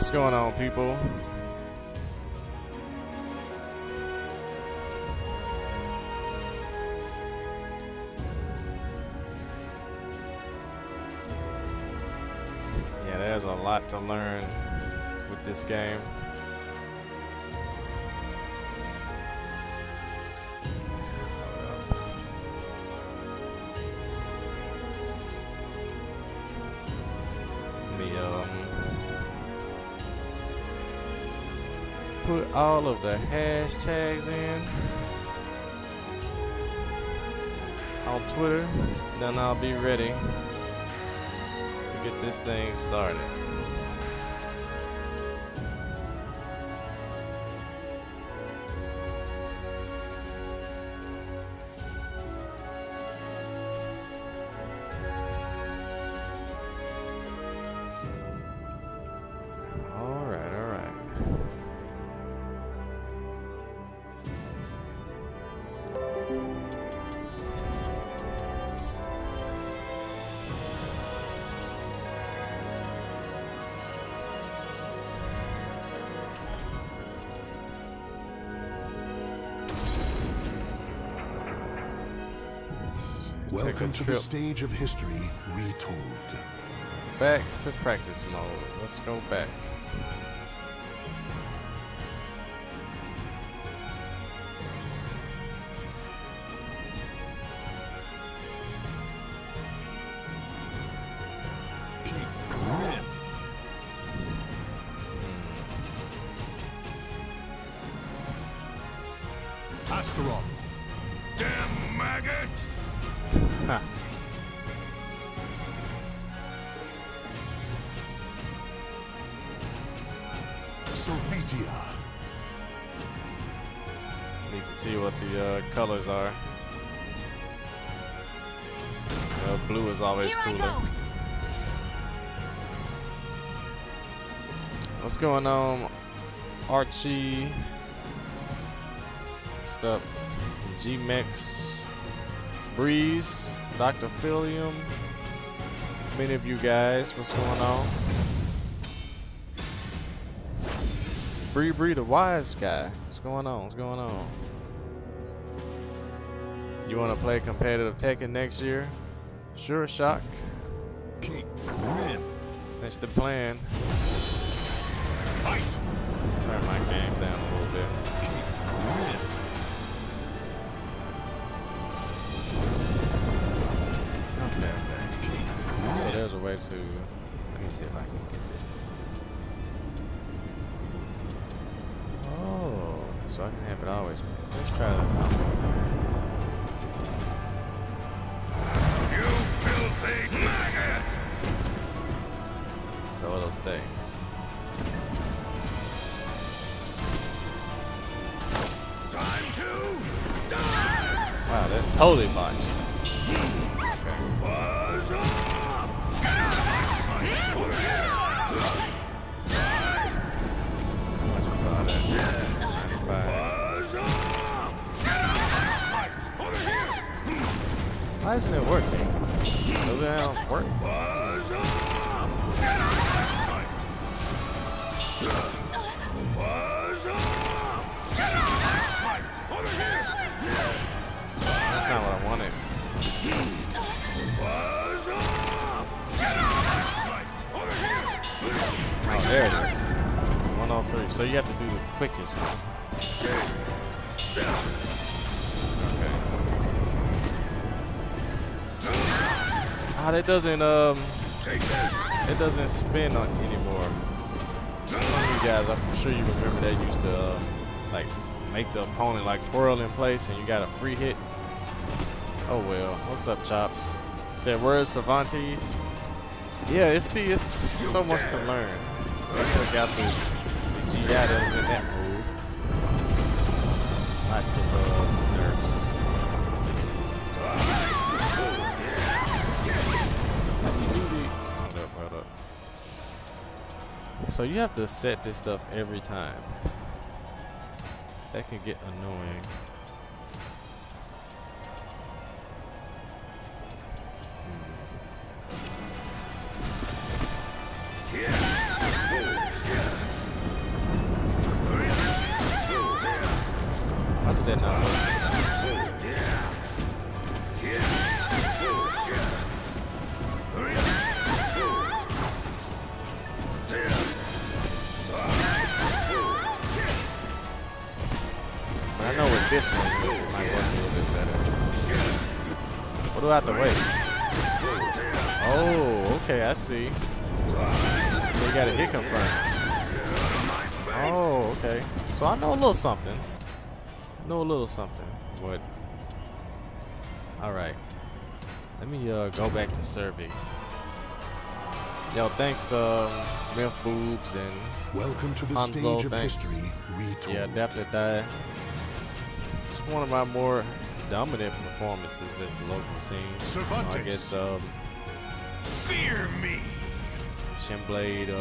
What's going on, people? Yeah, there's a lot to learn with this game. Put all of the hashtags in on Twitter, then I'll be ready to get this thing started. Welcome to the stage of history retold. Back to practice mode. Let's go back. Astaroth. Damn maggot! Ha. Need to see what the colors are. Blue is always cooler. What's going on, Archie? Stuff. G-Mex, Breeze, Dr. Philium, many of you guys, what's going on? Bree, the wise guy, what's going on? What's going on? You want to play competitive Tekken next year? Sure, Shock. That's the plan. Turn my game down a little bit. There's a way to, let me see if I can get this. Oh, so I can have it always. Let's try that. You filthy maggot! So it'll stay. Time to die! Wow, they're totally botched. Okay. Why isn't it working? Doesn't it work? That's not what I wanted. Oh, there it is. 103. So you have to do the quickest one. Ah, that doesn't it doesn't spin on anymore. You guys, I'm sure you remember that used to like make the opponent like twirl in place, and you got a free hit. Oh well, what's up, Chops? Said where's Cervantes? Yeah, it's so much to learn. I took out the GI that was in that move. Lots of nerfs. So you have to set this stuff every time. That can get annoying. Yeah. this one might work a little bit better. What do I have to wait? Oh, okay, I see. So you gotta hit confirm. Oh, okay. So I know a little something. But alright. Let me go back to survey. Yo, thanks, Myth Boobs and welcome to the Hanzo, stage of history. Retold. Yeah, definitely died. It's one of my more dominant performances at the local scene. Cervantes. I guess fear me. Shinblade,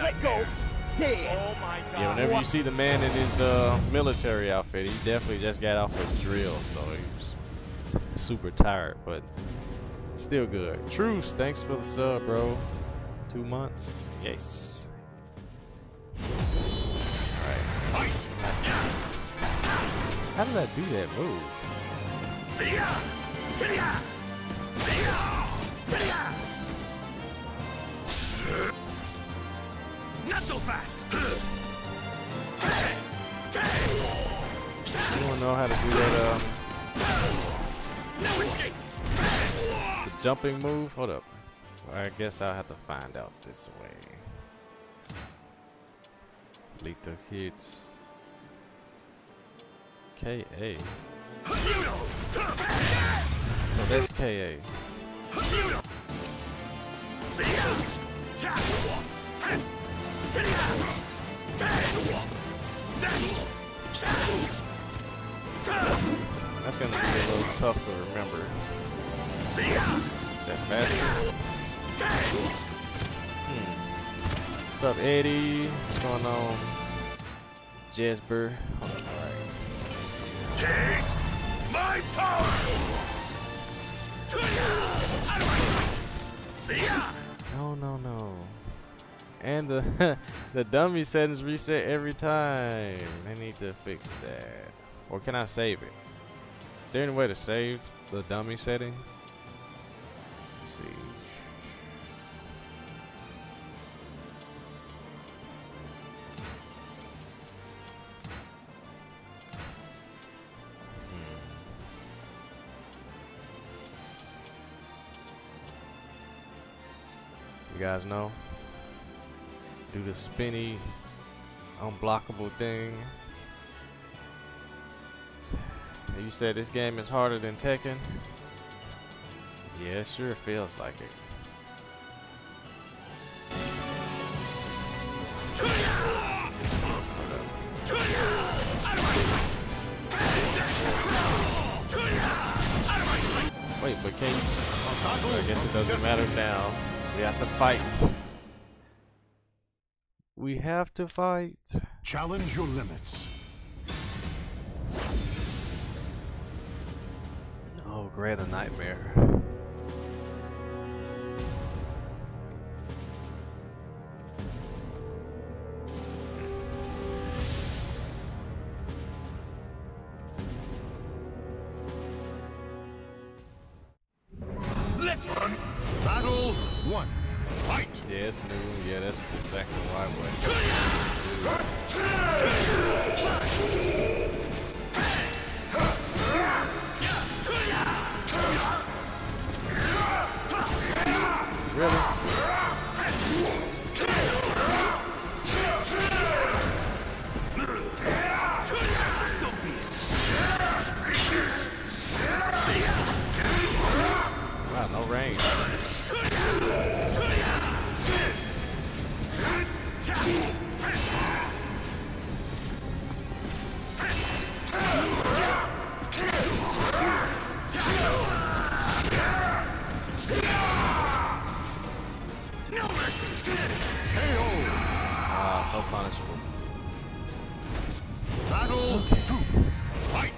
Let's go. Dead. Oh my God. Yeah, whenever you see the man in his military outfit, he definitely just got off a drill, so he was super tired, but still good. Truce, thanks for the sub, bro. 2 months. Yes. Alright. How did I do that move? Not so fast. I don't know how to do that. No escape. The jumping move? Hold up. I guess I'll have to find out this way. Lethal hits. KA. So that's KA. That's gonna be a little tough to remember. Is that faster? What's up, Eddie? What's going on? Jesper. Hold on, alright. Taste my power! No. And the the dummy settings reset every time. I need to fix that. Or can I save it? Is there any way to save the dummy settings? Let's see. You guys know? Do the spinny, unblockable thing. You said this game is harder than Tekken? Yeah, it sure feels like it. Wait, but can you? Oh, I guess it doesn't matter now. We have to fight. We have to fight. Challenge your limits. Oh, great, a nightmare. Let's run. Battle one. Fight. Yeah, it's new. Yeah, that's exactly why I went. Really? Wow, no range. So punishable. Battle two. Fight.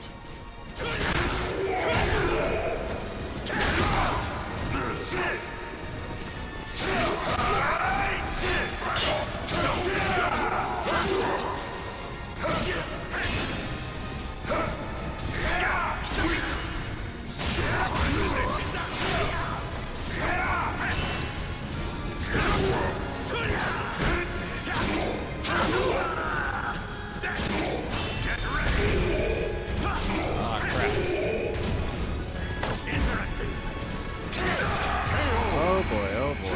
boy.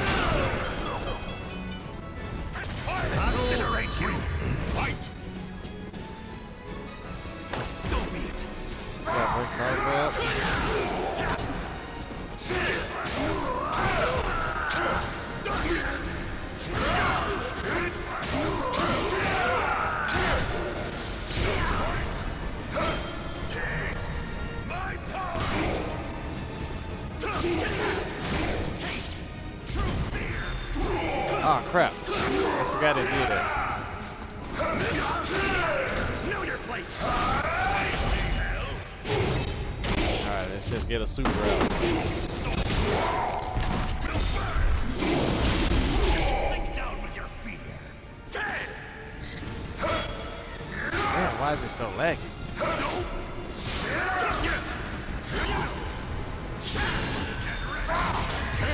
Incinerate you! Fight! So be it. Taste my power. Taste true fear. Ah, crap. I forgot to do that. Know your place. Alright, let's just get a super out. Why is it so laggy?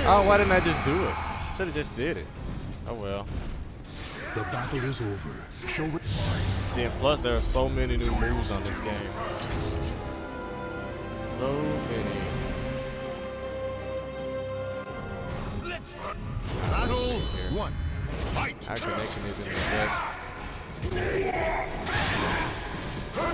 Oh, why didn't I just do it? Should have just did it. Oh well. The battle is over. Show it. See, and plus there are so many new moves on this game. So many. Let's battle one. Fight. Our connection isn't the best. Ooh,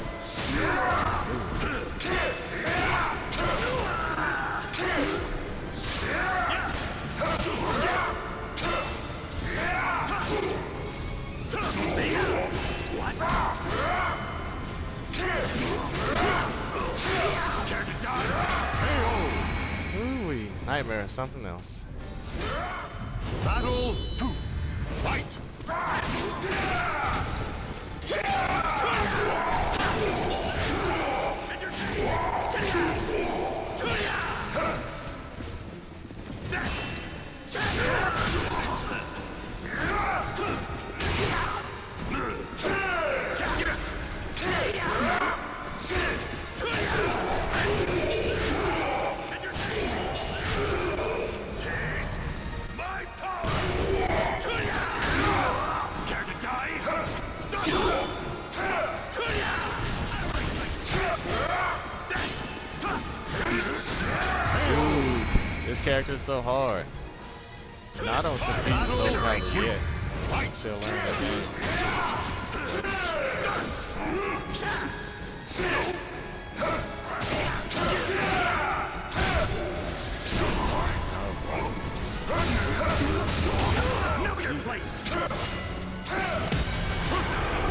Nightmare is something else. Battle 2. Fight. This character is so hard. And I don't compete so much yet. I'm still learning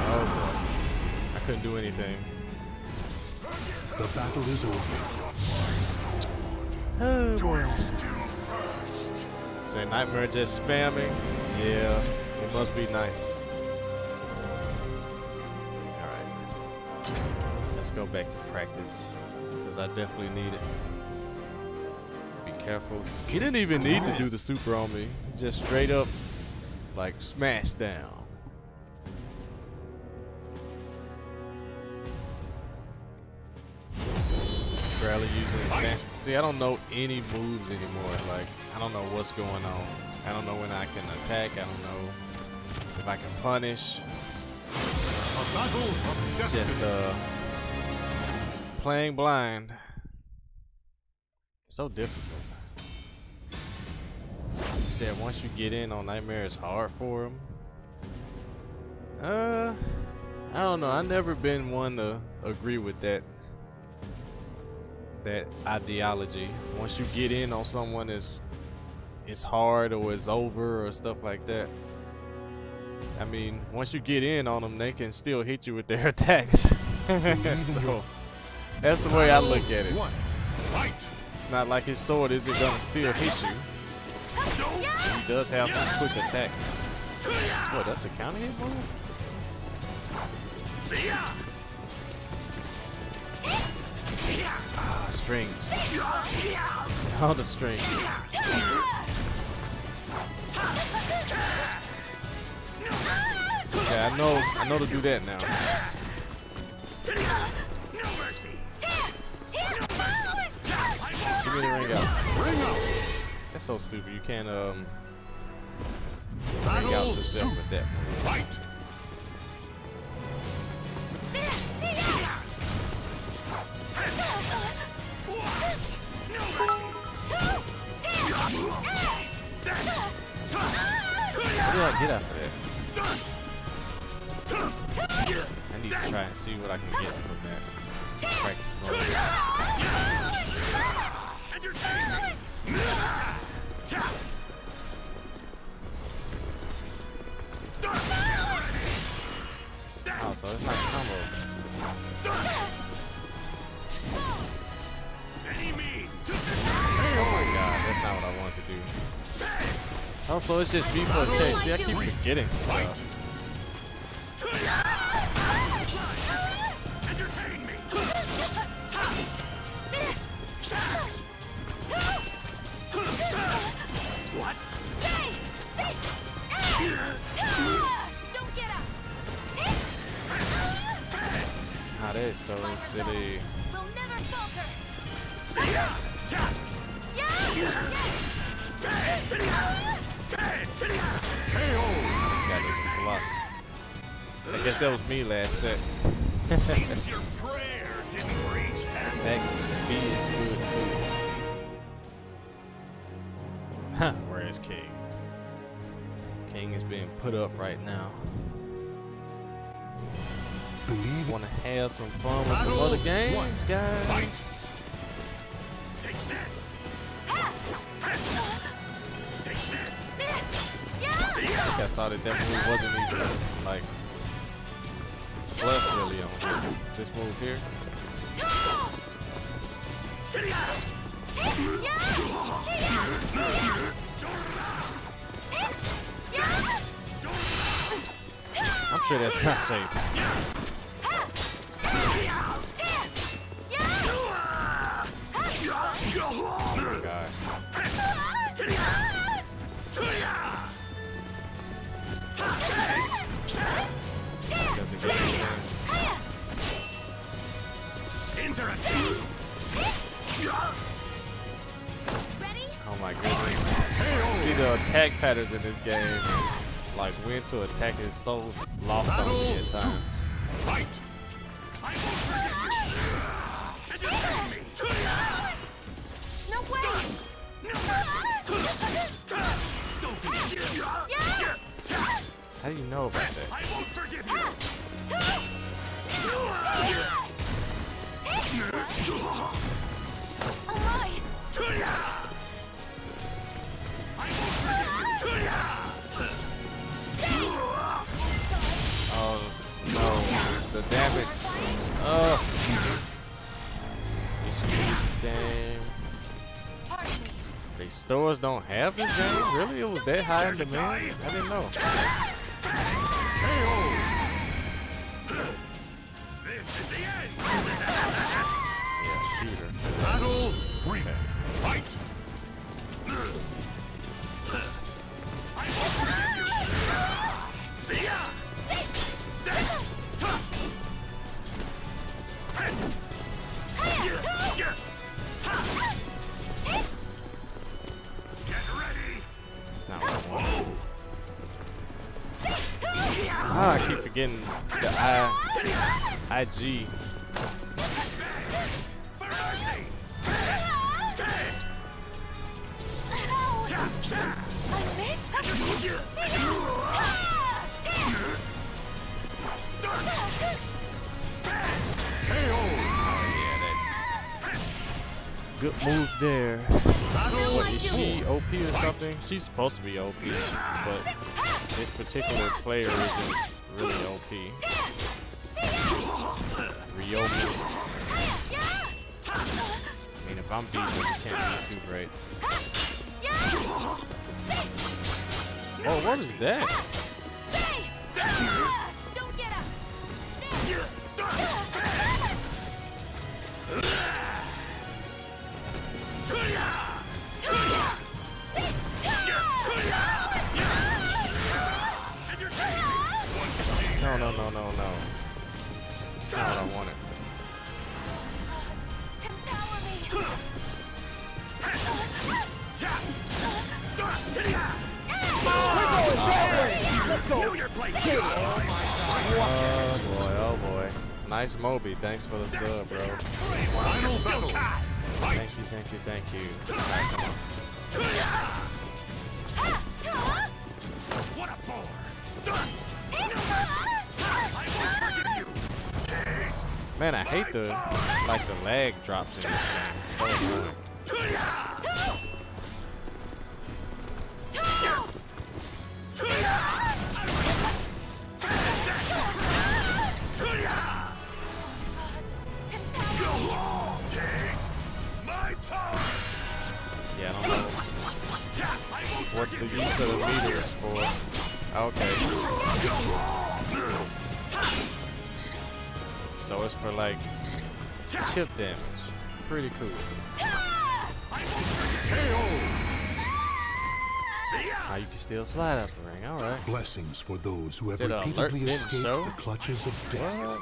Oh boy. I couldn't do anything. The battle is over. Oh, say Nightmare just spamming. Yeah, it must be nice. Alright. Let's go back to practice. Because I definitely need it. Be careful. He didn't even need to do the super on me. Just straight up, like, smash down. Barely using expansion. See, I don't know any moves anymore. Like, I don't know what's going on. I don't know when I can attack. I don't know if I can punish. It's just playing blind. It's so difficult. Said once you get in on Nightmare, it's hard for him. I don't know. I've never been one to agree with that ideology. Once you get in on someone, it's hard or it's over or stuff like that. I mean, once you get in on them, they can still hit you with their attacks. So that's the way I look at it. It's not like his sword isn't gonna still hit you. He does have some quick attacks. What, that's a counter hit move? See ya. Ah, strings. All the strings. Yeah, I know to do that now. No mercy. Give me the ring out. Ring out. That's so stupid. You can't ring out yourself with that. Fight. No mercy. How do I get after that? I need to try and see what I can get from that. Practice more. Oh, so it's like a combo. Oh my god, that's not what I wanted to do. Also, it's just B plus K. See, I keep forgetting stuff. Entertain me. What? Don't get up. Ah, that is so silly. I guess that was me last set. Seems your prayer didn't reach him. That B is good too. Huh, where is King? King is being put up right now. Wanna have some fun with some other games, guys? Fights. I saw that definitely wasn't even like plus really on him. This move here. I'm sure that's not safe. Oh God. Interesting. Oh my goodness. See the attack patterns in this game. Like when to attack is so lost on me at times. Fight. I won't forgive you. No way. No mercy. How do you know about that? I won't forgive you. Oh my. I won't forgive you. Oh no, the damage. Oh. This is damn. These stores don't have this game? Really? It was that high in demand? I didn't know. This is the end. Yeah, shooter. Battle, remake, fight. I won't forgive you. See ya. Get ready. That's not what I want. Ah, I keep forgetting the IG. Good move there. What is she, OP or something? She's supposed to be OP, but this particular player isn't really OP. Ryomi. I mean, if I'm beating, you can't be too great. Oh, what is that? No, no, no, no, no. That's not what I wanted. Oh boy, oh boy. Nice Moby, thanks for the sub, bro. Thank you, thank you, thank you. Man, I hate the like the lag drops in this game. It's so annoying. Yeah, I don't know what the use of the meter is for. Okay. So it's for like chip damage. Pretty cool. Now you can still slide out the ring. All right. Blessings for those who have repeatedly escaped the clutches of death.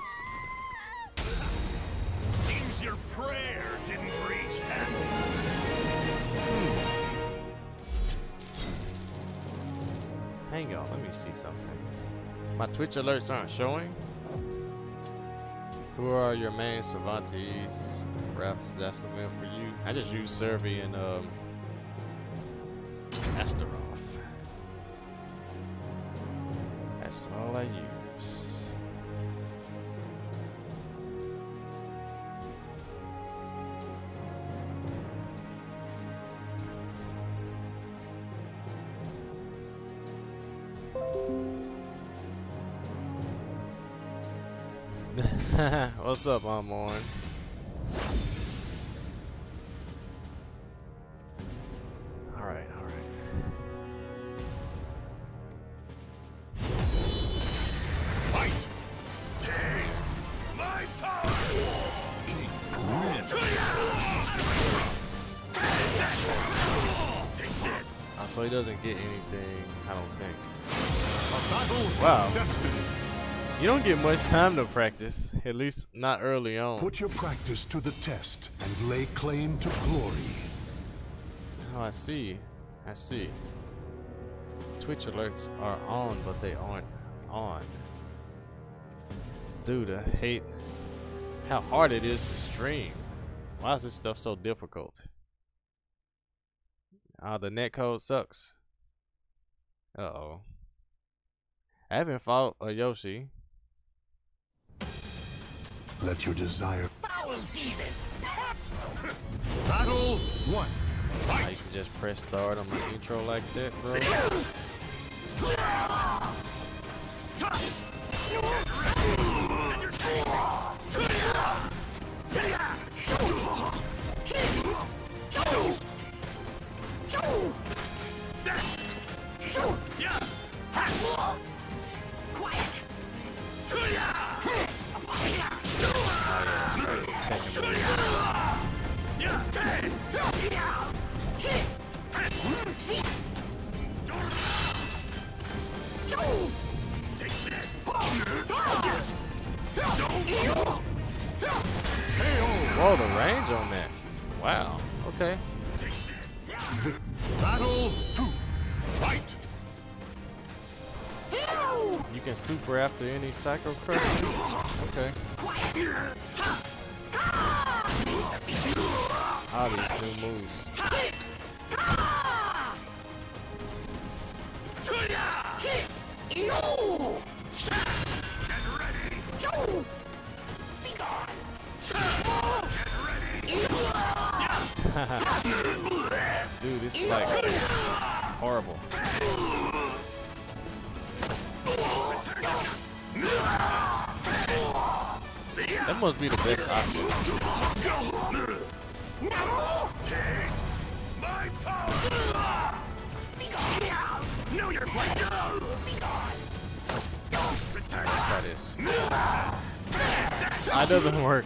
Seems your prayer didn't reach heaven. Hang on, let me see something. My Twitch alerts aren't showing. Who are your main Cervantes refs? That's the man for you. I just use Servi and Astaroth. That's all I use. What's up, I'm on. All right, all right. Fight! Taste my power! Take this. So he doesn't get anything, I don't think. Wow. You don't get much time to practice, at least not early on. Put your practice to the test and lay claim to glory. Oh, I see. I see. Twitch alerts are on, but they aren't on. Dude, I hate how hard it is to stream. Why is this stuff so difficult? Ah, the netcode sucks. Uh-oh. I haven't fought a Yoshi. Let your desire. Foul demon. Battle one. Fight. Now you can just press start on my intro like that, bro. Quiet. Take this. Whoa, the range on that. Wow. Okay. Take this. Battle 2. Fight. You can super after any Psycho Crusher. Okay. These new moves. Dude, this is like horrible. That must be the best option. Taste my power. Know your place. Try this. That doesn't work.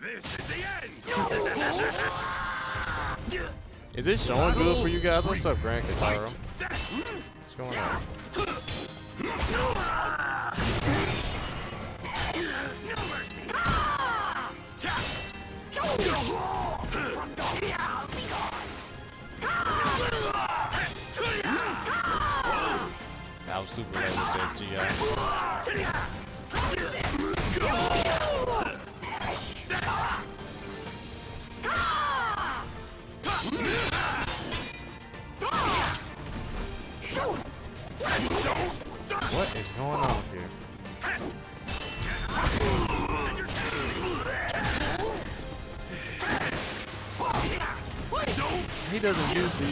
This is the end. Is it showing good for you guys? What's up, Grand Kataro? What's going on? I was super late with that GI. doesn't use the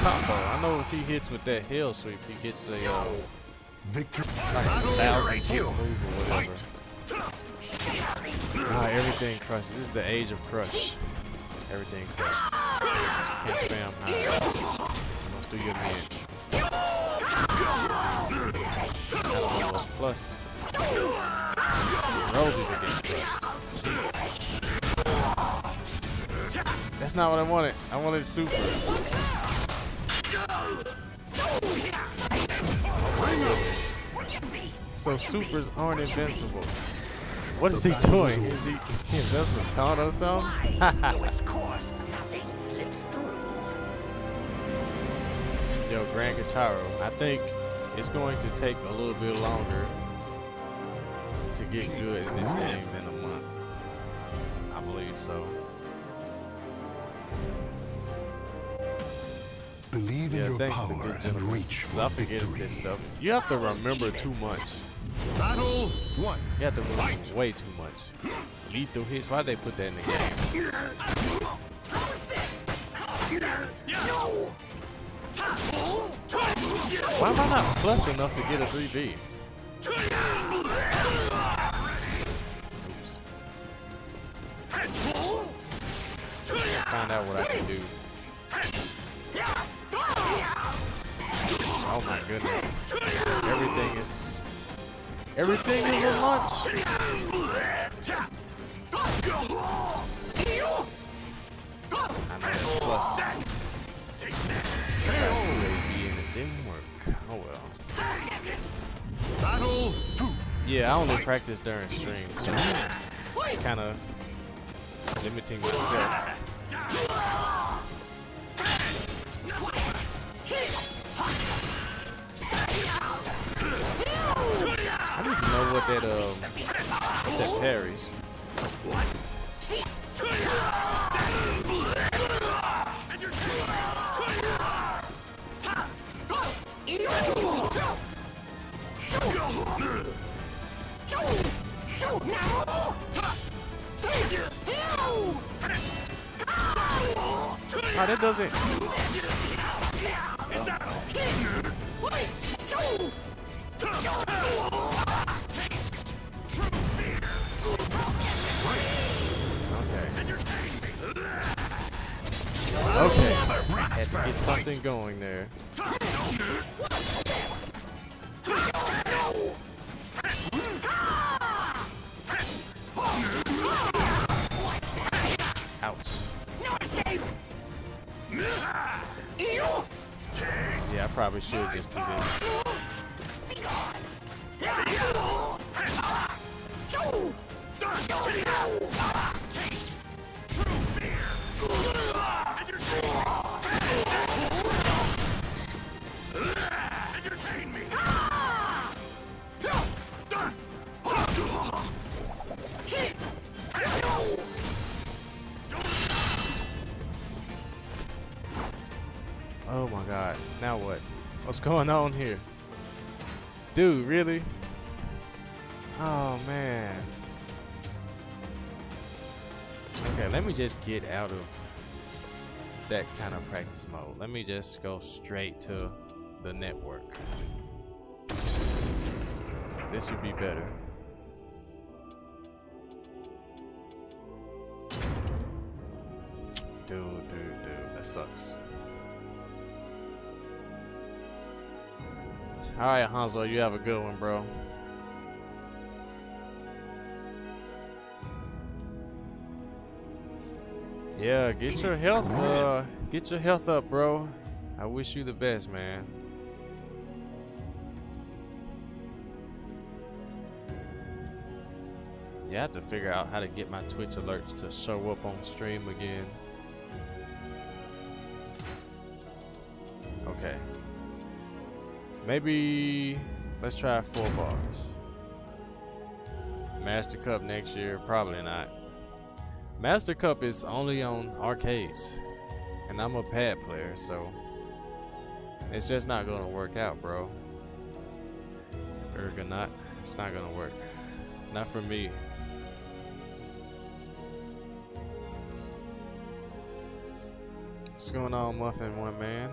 combo. I know if he hits with that heel sweep, he gets a victory. Like 1,000 move or whatever. Ah, everything crushes. This is the age of crush. Everything crushes. Can't spam high. Must do your meds. Plus. That's not what I wanted. I wanted super. So supers aren't invincible. What is he doing? Is he invincible? Taunt or something? Yo, Grand Guitaro. I think it's going to take a little bit longer to get good in this game than a month. I believe so. Believe in your power and reach for victory. This stuff. You have to remember too much. Battle one. You have to remember way too much. Lethal hits. Why'd they put that in the game? Why am I not plus enough to get a 3B? Oops. Find out what I can do. Oh my goodness. Everything is a lunch. I know it's plus. And it didn't work. Oh well. Battle 2. Yeah, I only practice during stream, so I'm kinda limiting myself. I need to know what that parries. Ah, that does it. Okay, had to get something going there. Ouch. Yeah, I probably should just do this. Entertain me. Oh my God! Now what? What's going on here, dude? Really? Oh man. Okay, let me just get out of that kind of practice mode. Let me just go straight to the network. This would be better. Dude, that sucks. All right, Hanzo, you have a good one, bro. Yeah, get your health up, bro. I wish you the best, man. Yeah, I have to figure out how to get my Twitch alerts to show up on stream again. Okay. Maybe let's try 4 bars. Master Cup next year, probably not. Master Cup is only on arcades, and I'm a pad player, so it's just not gonna work out, bro. Ergonaut, it's not gonna work. Not for me. What's going on, Muffin One Man?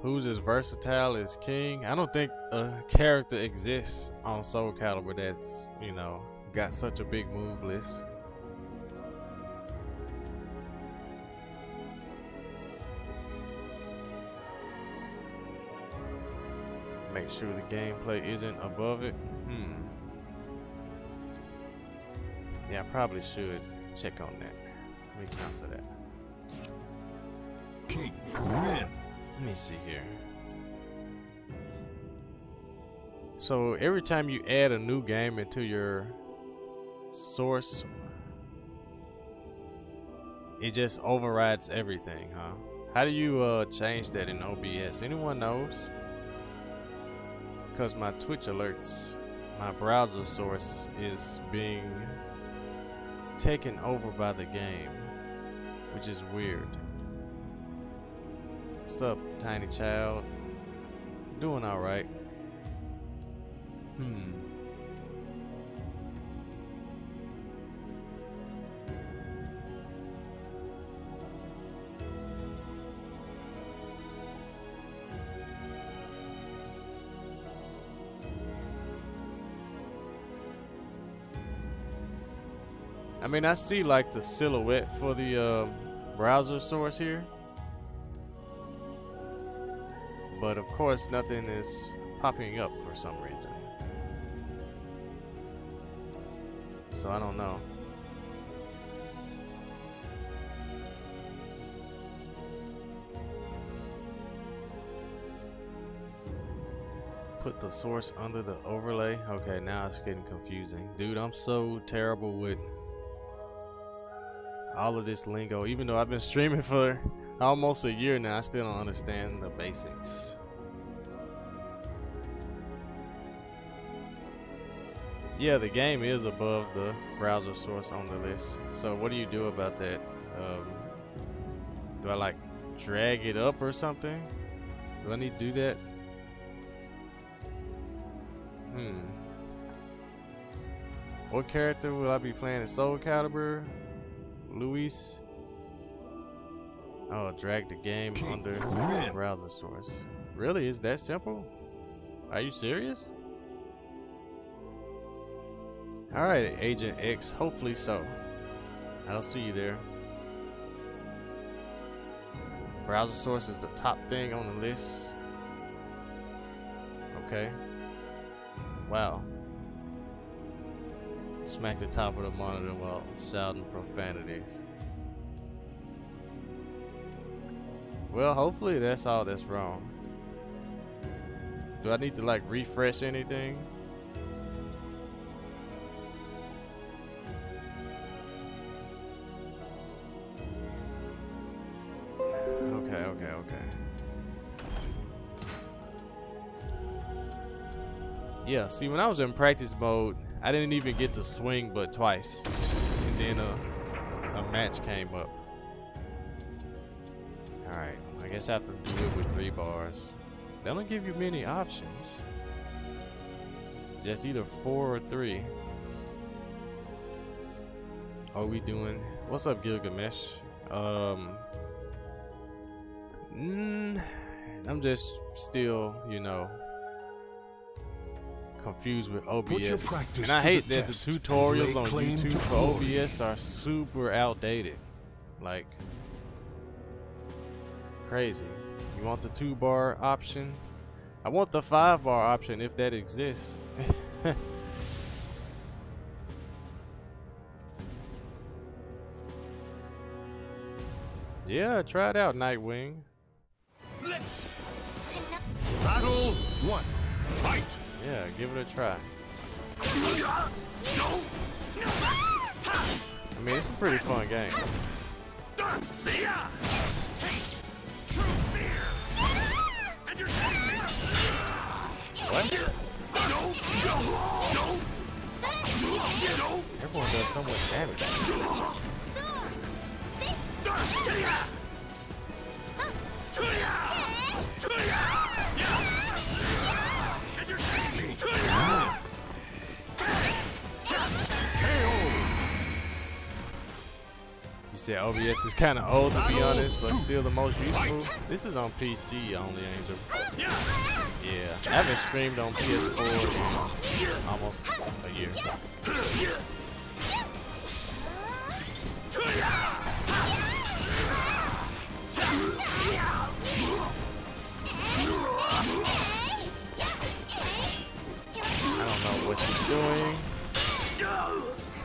Who's as versatile as King? I don't think a character exists on Soul Calibur that's, you know, got such a big move list. Make sure the gameplay isn't above it. Yeah, I probably should check on that. Let me cancel that. King win. Let me see here. So every time you add a new game into your source, it just overrides everything, huh? How do you change that in OBS? Anyone knows? Because my Twitch alerts, my browser source is being taken over by the game, which is weird. What's up, Tiny Child? Doing all right. I mean, I see like the silhouette for the browser source here. But of course, nothing is popping up for some reason. So I don't know. Put the source under the overlay. Okay, now it's getting confusing. Dude, I'm so terrible with all of this lingo. Even though I've been streaming for almost a year now, I still don't understand the basics. Yeah, the game is above the browser source on the list. So what do you do about that? Do I like drag it up or something? Do I need to do that? What character will I be playing in Soul Calibur? Luis. Oh, drag the game under the browser source. Really? Is that simple? Are you serious? Alright, Agent X. Hopefully so. I'll see you there. Browser source is the top thing on the list. Okay. Wow. Smack the top of the monitor while shouting profanities. Well, hopefully that's all that's wrong. Do I need to like refresh anything? Okay. Yeah, see, when I was in practice mode, I didn't even get to swing but twice. And then a match came up. Alright, I guess I have to do it with 3 bars. They don't give you many options. Just either 4 or 3. How are we doing? What's up, Gilgamesh? I'm just still, you know, confused with OBS. And I hate that the tutorials on YouTube for OBS are super outdated. Like, crazy. You want the 2-bar option? I want the 5-bar option if that exists. Yeah, try it out, Nightwing. Let's battle 1. Fight. Yeah, give it a try. I mean, it's a pretty fun game. Taste true fear. What? Everyone does so much damage. said OBS is kind of old, to be honest, but still the most useful. This is on PC only, Angel. Yeah, I haven't streamed on PS4 in almost a year. I don't know what she's doing.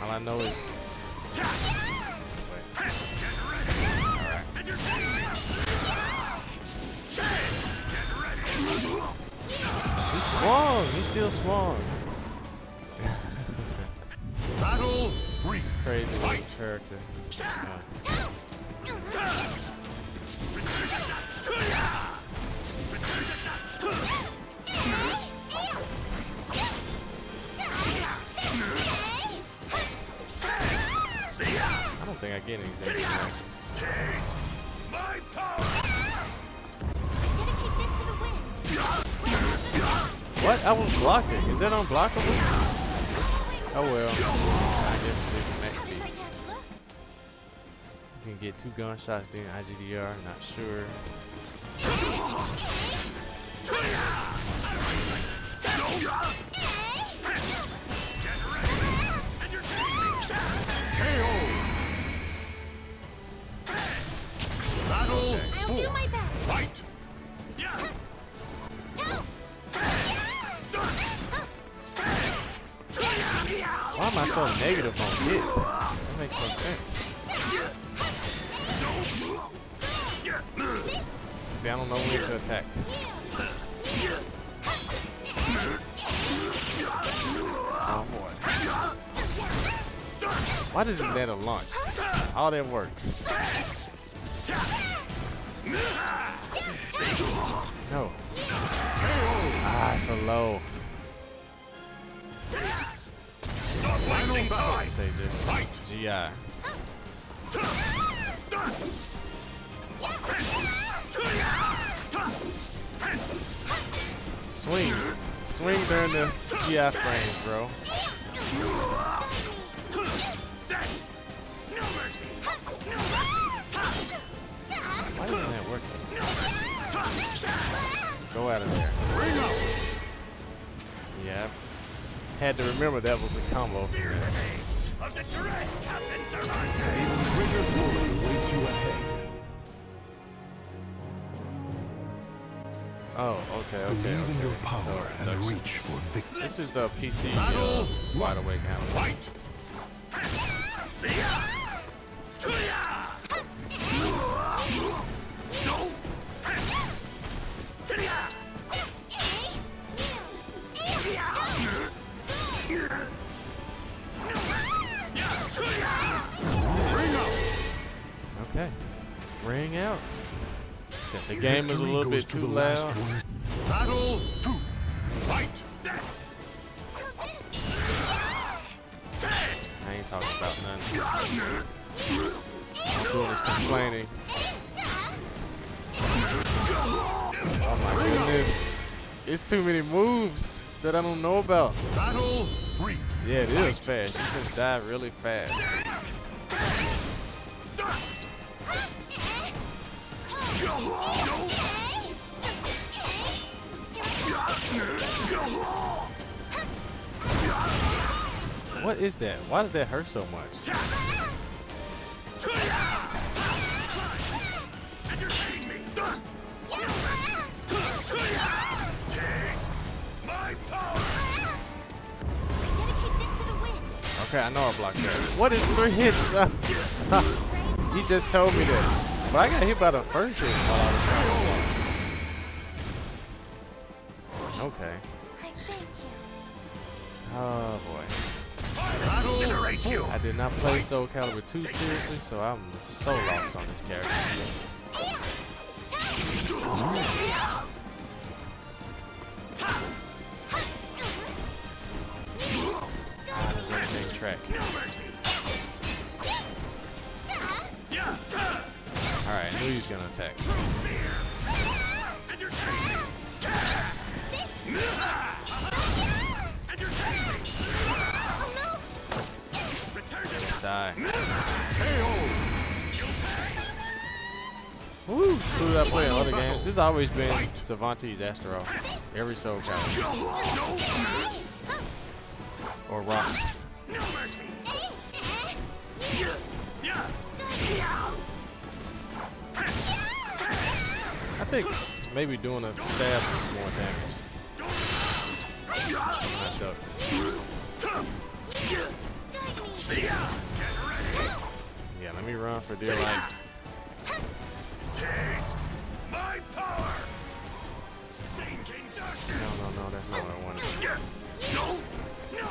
All I know is... He swung! He still swung! Battle! This is crazy little character. I don't think I get anything. Taste my power! Dedicate this to the wind. What? I was blocking. Is that unblockable? Oh well. I guess it can make me. You can get 2 gunshots during IGDR. Not sure. Battle I'll do my best. Fight. Yeah. Why am I so negative on this? That makes no sense. See, I don't know when to attack. Oh boy. Why doesn't that launch? All that work. No. Ah, so low. Stop wasting time. Say just GI. Swing. Swing during the GI frames, bro. No mercy. No mercy. Why isn't that working? No mercy. Go out of there. Yep. Had to remember that was a combo for me. Of the dread, Captain Cervantes. Oh, okay, okay. Believe in your power and reach for victory. This is a PC wide awake animal. Fight. See ya. No. Okay. Ring out. Except the game is a little bit too loud. Battle to fight. I ain't talking about nothing. Cool is complaining. Oh my goodness. It's too many moves that I don't know about. Yeah, it is fast. You just die really fast. What is that? Why does that hurt so much? Okay, I know I blocked that. What is 3 hits? He just told me that. But I got hit by the first hit while I was trying to block. Okay. Oh boy. I did not play Soul Calibur 2 seriously, so I'm so lost on this character. Track. No mercy. All right, I knew he's gonna attack. Die. KO. include I play in other games, it's always been Cervantes, Astaroth, every Soul Calibur. Or Rock. No mercy. I think maybe doing a stab is more damage. Not duck. Yeah, let me run for dear life. Taste my power. Sinking darkness. No, that's not what I wanted. Whoa.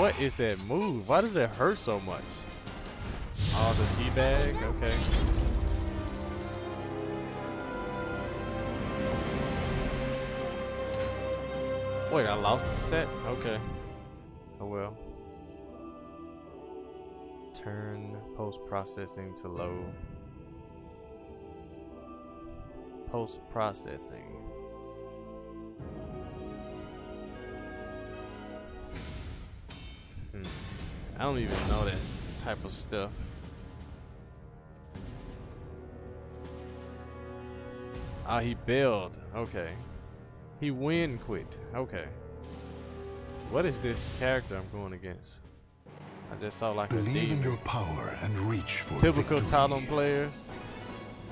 What is that move? Why does it hurt so much? Oh, the teabag? Okay. Wait, I lost the set? Okay. Oh well. Turn post-processing to low. Post-processing. I don't even know that type of stuff. Ah, he bailed. Okay. He win quit. Okay. What is this character I'm going against? I just saw like a believe in your power and reach for typical Talim players.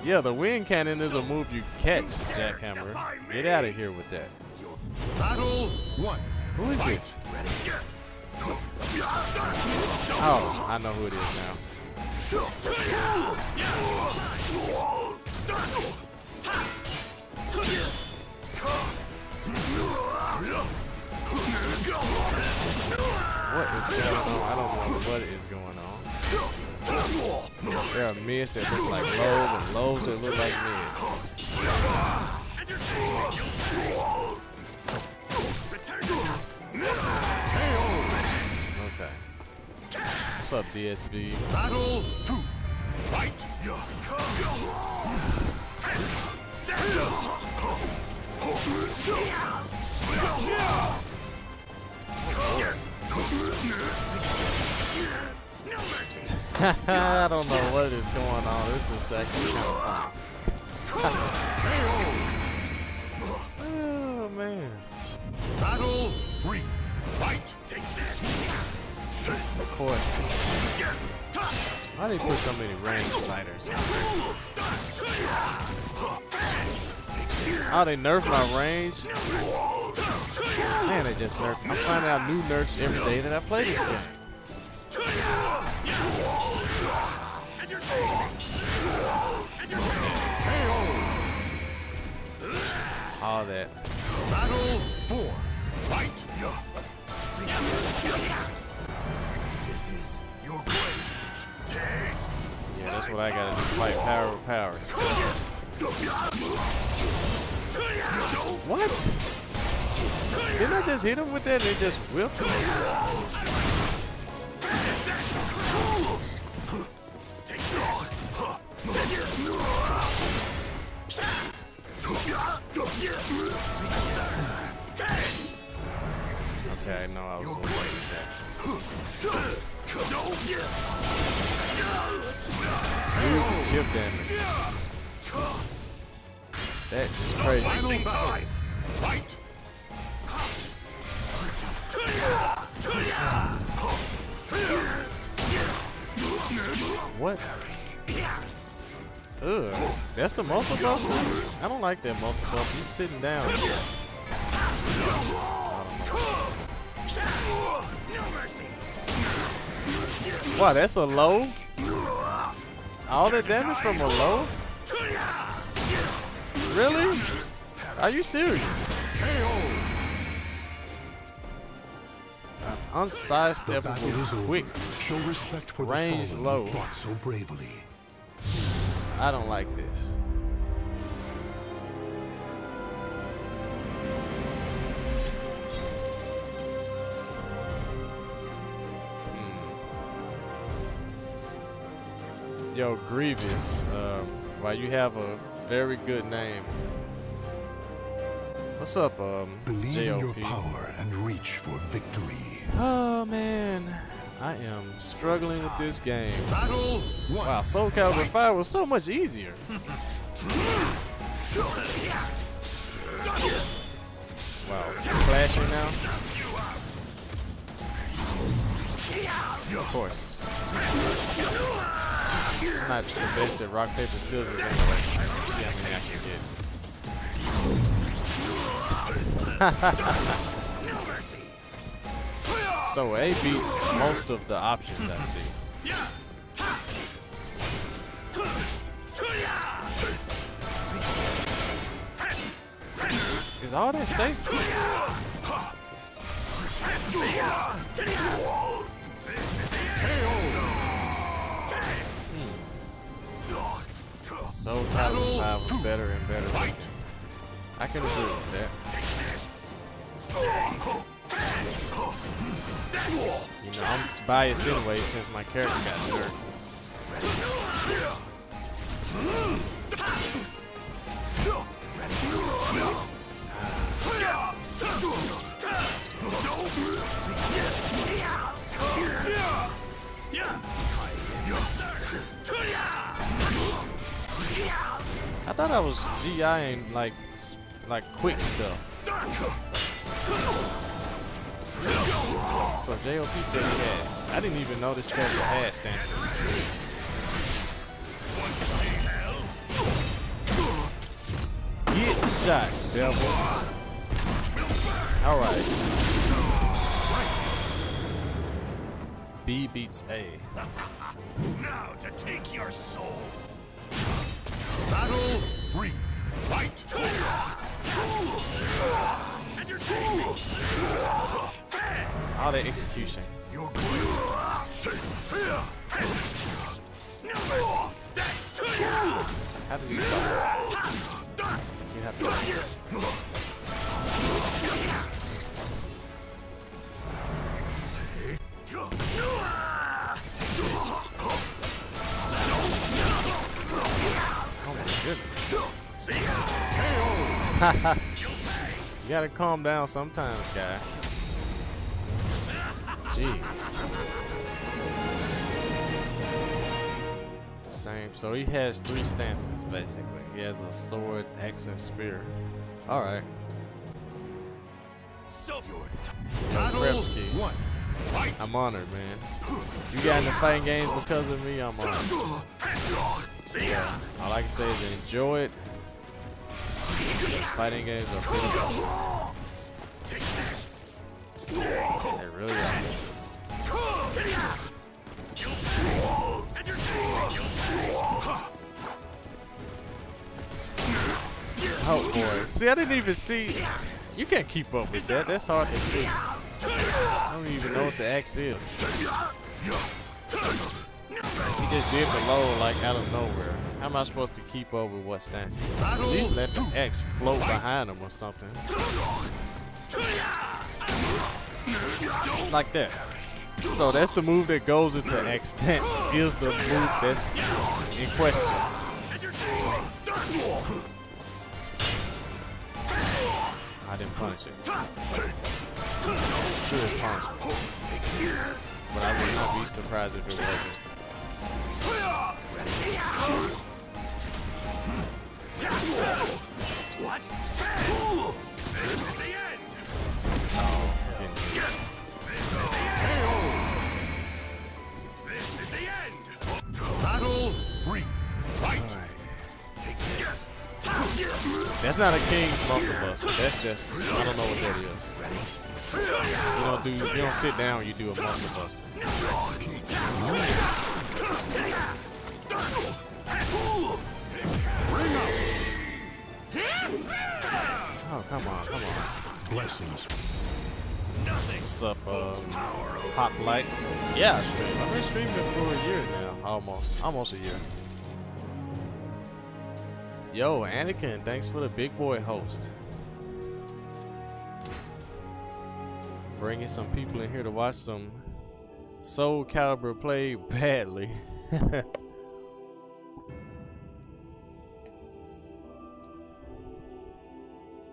Yeah, the wind cannon is a move you catch, Jackhammer. Get out of here with that. Battle one. Who is this? Oh, I know who it is now. What is going on? I don't know what is going on. There are mids that look like lows and lows that look like mids. Okay. What's up, DSV? Battle 2. Fight. I don't know what is going on. This is actually kind of fun. Oh man. Battle 3. Fight. Take this. Of course. Why do you put so many range fighters? Oh, they nerfed my range? Man, they just nerfed. I find out new nerfs every day that I play this game. All that. Battle 4. Fight. This is your taste. Yeah, that's what I gotta do. Fight power with power. What? Didn't I just hit him with that and it just whiffed him? Okay, I know I was going to do that. Ooh, chip damage. That is crazy. Fight! What? Ugh, that's the muscle buff? I don't like that muscle buff. He's sitting down. Wow, that's a low? All that damage from a low? Really? Are you serious? Unsidesteppable, quick, show respect for range low. So bravely. I don't like this. Yo, Grievous, why you have a very good name. What's up, Believe in your power and reach for victory. Oh man, I am struggling with this game. Wow, Soul Calibur 5 was so much easier. Wow, flashing now. Of course. I'm not the best at rock, paper, scissors anyway. Let's see how many I can get. So A beats most of the options I see. Is all that safe? Soul Calibur 5 was better and better. I can agree with that. You know, I'm biased anyway since my character got nerfed. I thought I was GIing like quick stuff. So JOP said he has. I didn't even know this character had stances. Get shot, devil. Alright. B beats A. Now to take your soul. Battle 3, fight! All the execution. How do you fight? You have to you gotta calm down sometimes, guy. Jeez. Same. So he has three stances basically. He has a sword, axe, and spear. All right. So one. I'm honored, man. You got into fighting games because of me. I'm honored. Yeah. All I can say is enjoy it. Those fighting games are cool. They really are. Oh boy. See, I didn't even see. You can't keep up with that. That's hard to see. I don't even know what the axe is. He just did the low like out of nowhere. How am I supposed to keep up with what stance? At least let the X float behind him or something. Like that. So that's the move that goes into X stance is the move that's in question. I didn't punish it. Sure it's punishable. But I would not be surprised if it wasn't. What? This is the end. This is the end. Battle 3. Fight. That's not a King's muscle buster. That's just I don't know what that is. You don't sit down. You do a muscle buster. Oh. Oh, come on. Blessings. What's up, Pop Light? Yeah, I stream. I've been streaming for a year now. Almost a year. Yo, Anakin, thanks for the big boy host. Bringing some people in here to watch some Soul Calibur play badly.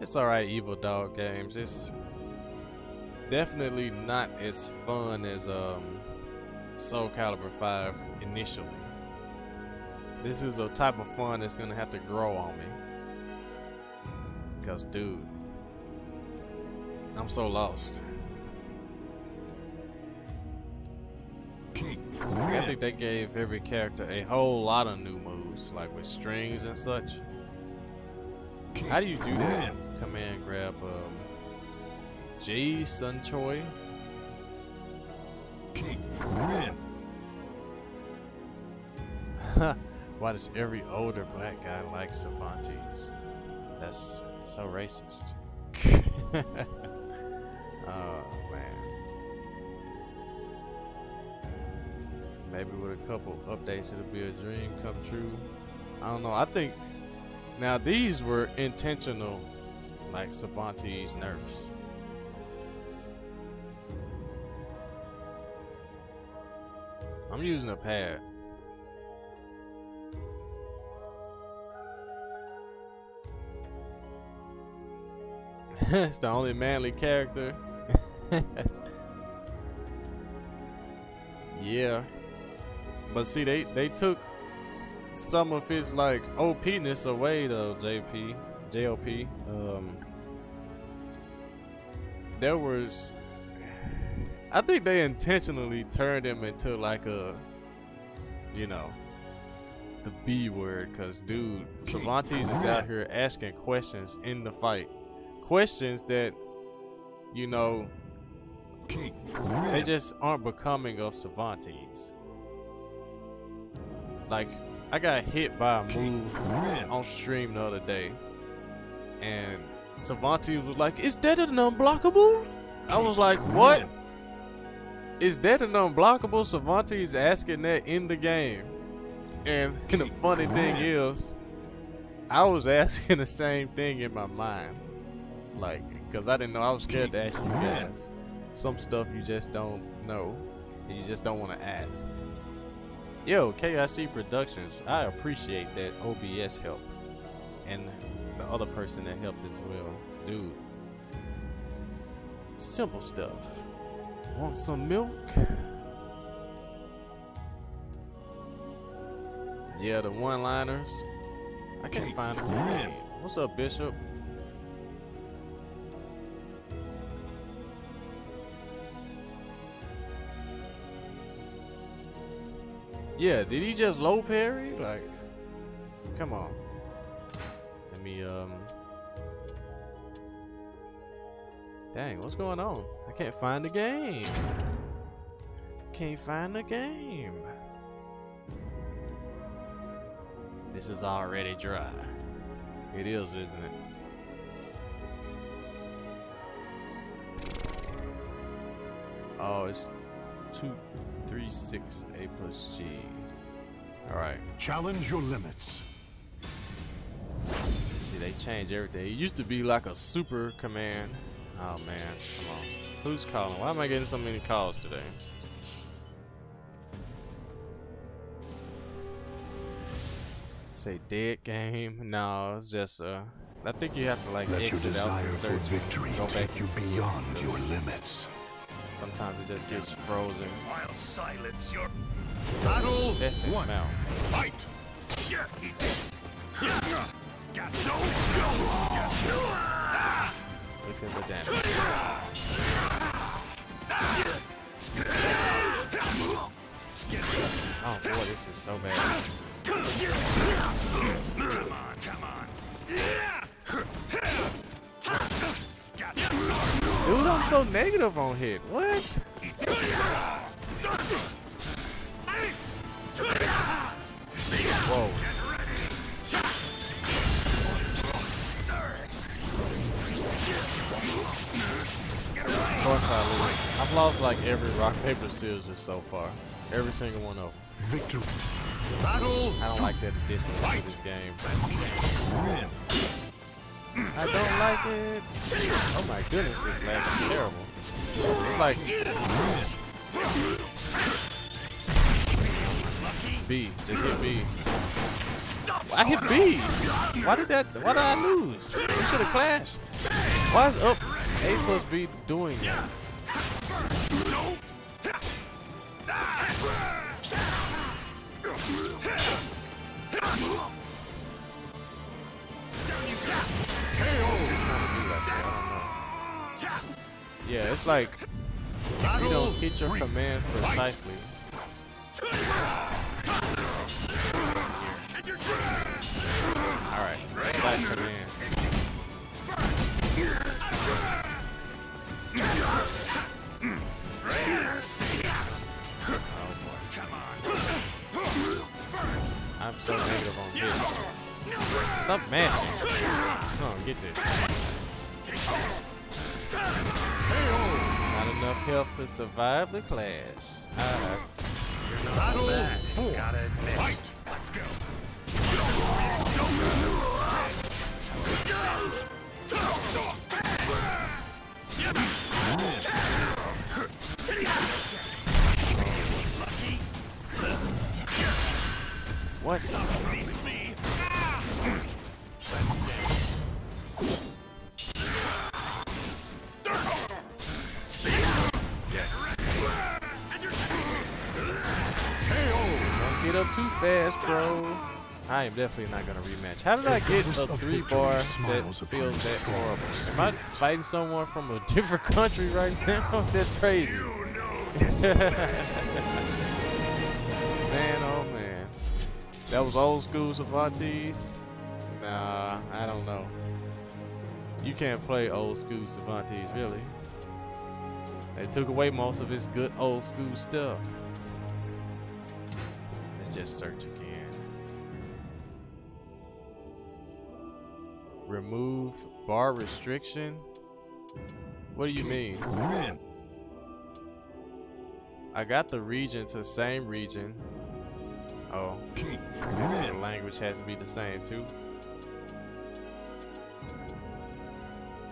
It's alright, Evil Dog Games. It's definitely not as fun as Soul Calibur V initially. This is a type of fun that's gonna have to grow on me. Because, dude, I'm so lost. I think they gave every character a whole lot of new moves, like with strings and such. How do you do that? Command grab G, Sun Choi. Why does every older black guy like Cervantes? That's so racist. Oh man. Maybe with a couple updates it'll be a dream come true. I don't know. I think now these were intentional, like Cervantes nerfs. I'm using a pad. It's the only manly character. Yeah. But see, they took some of his like OP-ness away though, JLP. There was, I think they intentionally turned him into like a, you know, the B word, because dude, Cervantes is out here asking questions in the fight. Questions that, you know, they just aren't becoming of Cervantes. Like, I got hit by a move on stream the other day, and Cervantes was like, "Is that an unblockable?" I was like, "What? Is that an unblockable?" Cervantes asking that in the game, and the funny thing is, I was asking the same thing in my mind, like, because I didn't know. I was scared to ask you guys. Some stuff you just don't know, and you just don't want to ask. Yo, KIC Productions, I appreciate that OBS help. And the other person that helped as well. Dude. Simple stuff. Want some milk? Yeah, the one-liners. I can't find them. Hey, what's up, Bishop? Yeah, did he just low parry? Like, come on. Let me, dang, what's going on? I can't find the game. Can't find the game. This is already dry. It is, isn't it? Oh, it's 2, 3, 6, A plus G. All right. Challenge your limits. See, they change everything. It used to be like a super command. Oh man, come on. Who's calling? Why am I getting so many calls today? Say dead game? No, it's just I think you have to like exit out the search. Let your desire for victory take you beyond your limits. Sometimes it just gets frozen. I'll silence your battle. One mouth. Fight. Yeah. Yeah. Got no go. Look at the damage. Oh boy, this is so bad. Come on, come on. Yeah. Dude, I'm so negative on hit. What? Whoa. Of course I lose. I've lost like every rock, paper, scissors so far. Every single one of them. Victory. I don't like that addition to this game. I don't like it. Oh my goodness, this lag is terrible. It's like B. Just hit B. I hit B. Why did that? Why did I lose? We should have clashed. Why is up A plus B doing that? Yeah, it's like if you don't hit your command precisely. Alright, precise commands. I'm so negative on this. Stop mashing. Oh, get this. Not enough health to survive the clash. Battle four. Fight. Let's go. What? Yes. Don't get up too fast, bro. I am definitely not gonna rematch. How did I get a 3-bar that feels that horrible? Am I fighting someone from a different country right now? That's crazy. Man, oh man. That was old school Cervantes? Nah, I don't know. You can't play old school Cervantes, really. They took away most of his good old school stuff. Let's just search again. Remove bar restriction? What do you mean? I got the region to same region. Oh, I guess the language has to be the same too.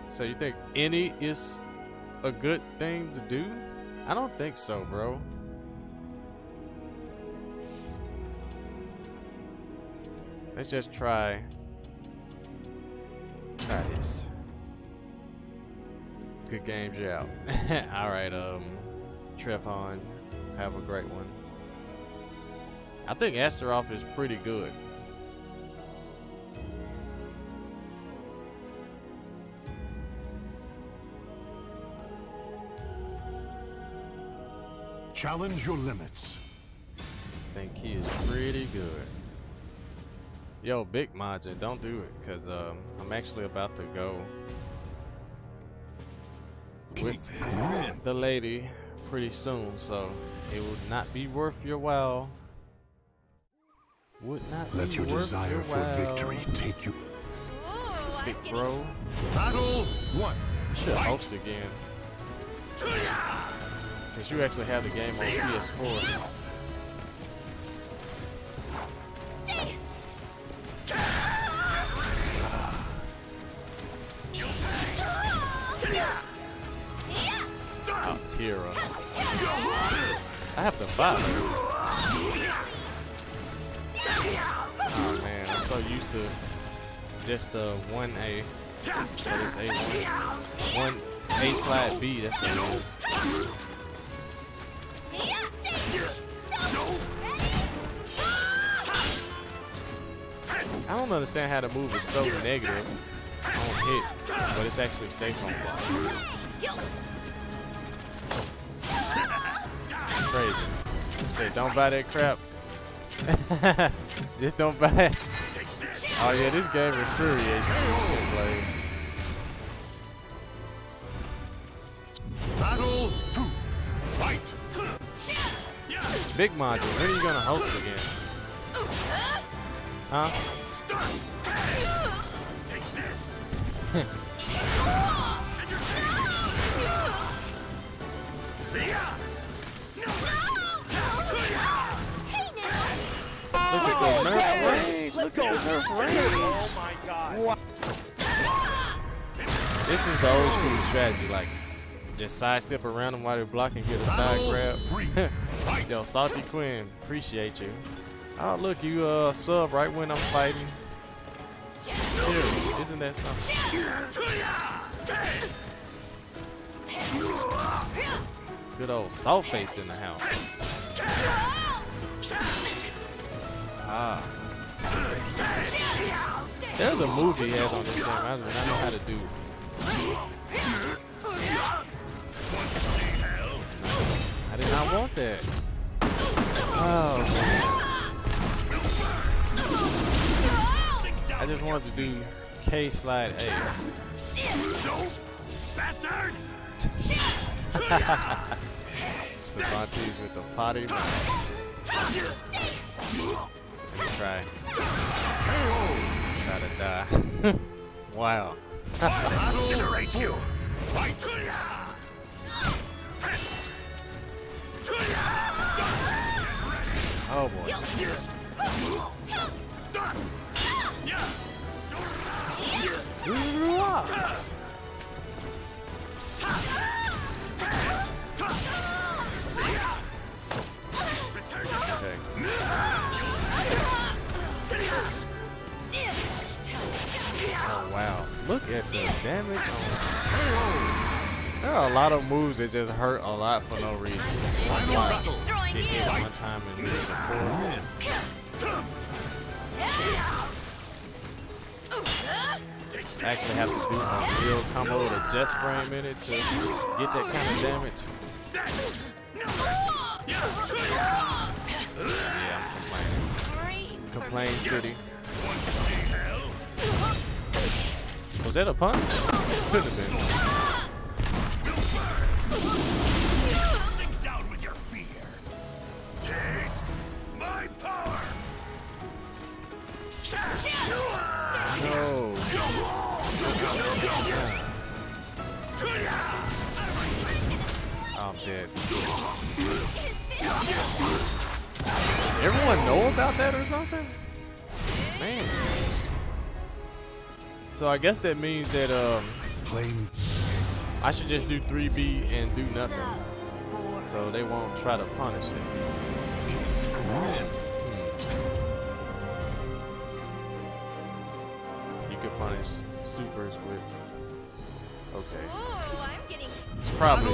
So you think any is a good thing to do? I don't think so, bro. Let's just try this. Good games, you out. All right, Trevon, have a great one. I think Astaroth is pretty good. Challenge your limits. I think he is pretty good. Yo, Big Majin, don't do it, because I'm actually about to go with the lady pretty soon, so it would not be worth your while. Would not let your desire for victory take you. Big bro. Battle one. Should host again. Since you actually have the game on PS4. Oh, Tira. I have to buy her. Oh man, I'm so used to just 1A, that is A1, 1A slide B, that's what it is. I don't understand how the move is so negative on hit, but it's actually safe on block. It's crazy. I said don't buy that crap. Just don't buy it. Oh yeah, this game infuriates me. Battle 2. Fight. Big Majin, when are you gonna host again? Huh? Take this. See ya. Look at the nerf range! Look at the nerf range! Oh my god! What? This is the old school strategy, like just sidestep around them while they're blocking, get a side grab. Yo, Salty Quinn, appreciate you. Oh look, you sub right when I'm fighting. Seriously, isn't that something? Good old Saltface in the house. Ah. There's a move he has on this game I don't know how to do. I did not want that. Oh. I just wanted to do K slide A. Bastard! Cervantes with the potty. Let me try. Try to die. Wow. I'll incinerate you. Fight. Oh boy. Okay. Oh wow. Look at the damage. There are a lot of moves that just hurt a lot for no reason. One time and just I actually have to do my real combo with a just frame in it to get that kind of damage. Yeah, I'm complaining. Complain City. Was that a punch? Could have been. No. I'm dead. Does everyone know about that or something? Man. So I guess that means that I should just do 3B and do nothing, so they won't try to punish it. Man. Punish supers with. Okay. It's probably.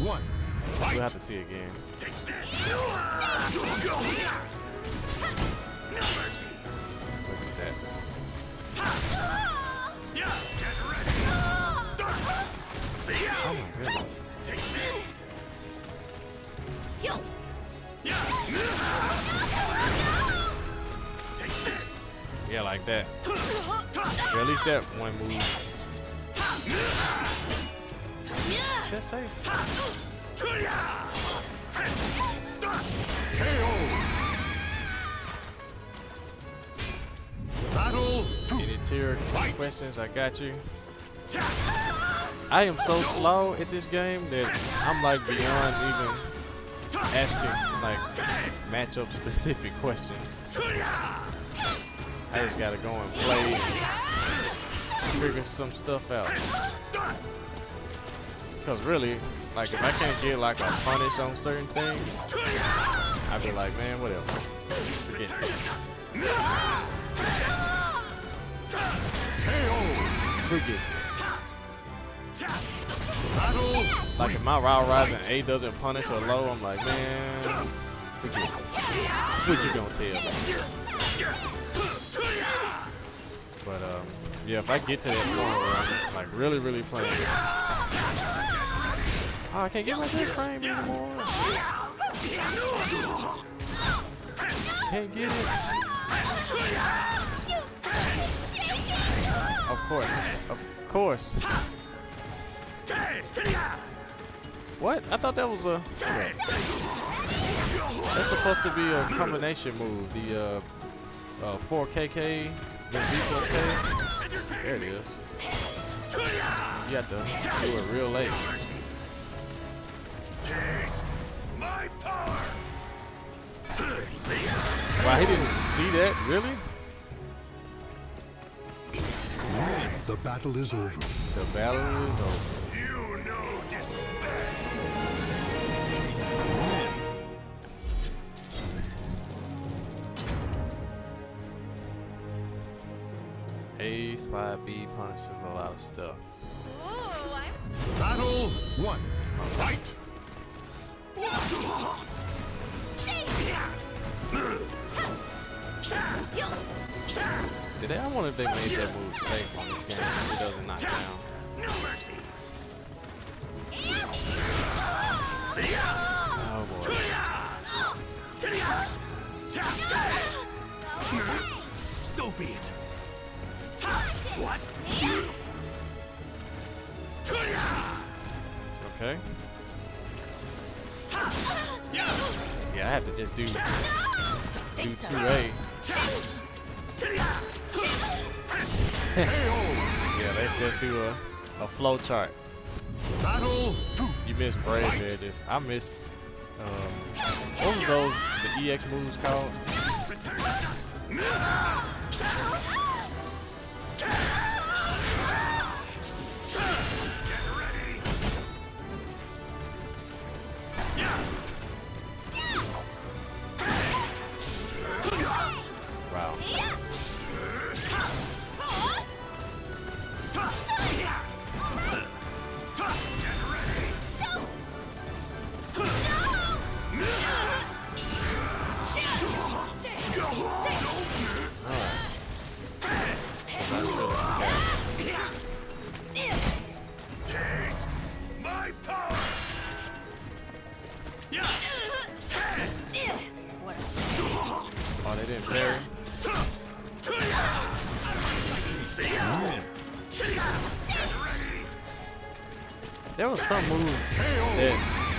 We'll have to see again. Look at that. Oh my goodness. Yeah, like that. Yeah, at least that one move. Is that safe? KO. Any tier questions? I got you. I am so slow at this game that I'm like beyond even asking like matchup specific questions. I just gotta go and play, figure some stuff out. Cause really, like if I can't get like a punish on certain things, I'd be like, man, whatever. Forget this. Like if my Wild Rising A doesn't punish or low, I'm like, man, forget it. What you gonna tell me? But yeah, if I get to that point where I'm like really playing, oh, I can't get my good frame anymore. Can't get it. Of course. What? I thought that was a. Okay. That's supposed to be a combination move. The 4KK. There it is. You have to do it real late. Taste my power. Wow, he didn't see that, really? The battle is over. The battle is over. You know despair. A slide B punishes a lot of stuff. Battle 1. Fight. they made that move safe on this game because it doesn't knock down. No mercy. Oh boy. So be it. What? Okay. Yeah, I have to just do 2A. Yeah, let's just do a flow chart. You miss Brave Edges. I miss what was those the EX moves called? Wow. There was some move that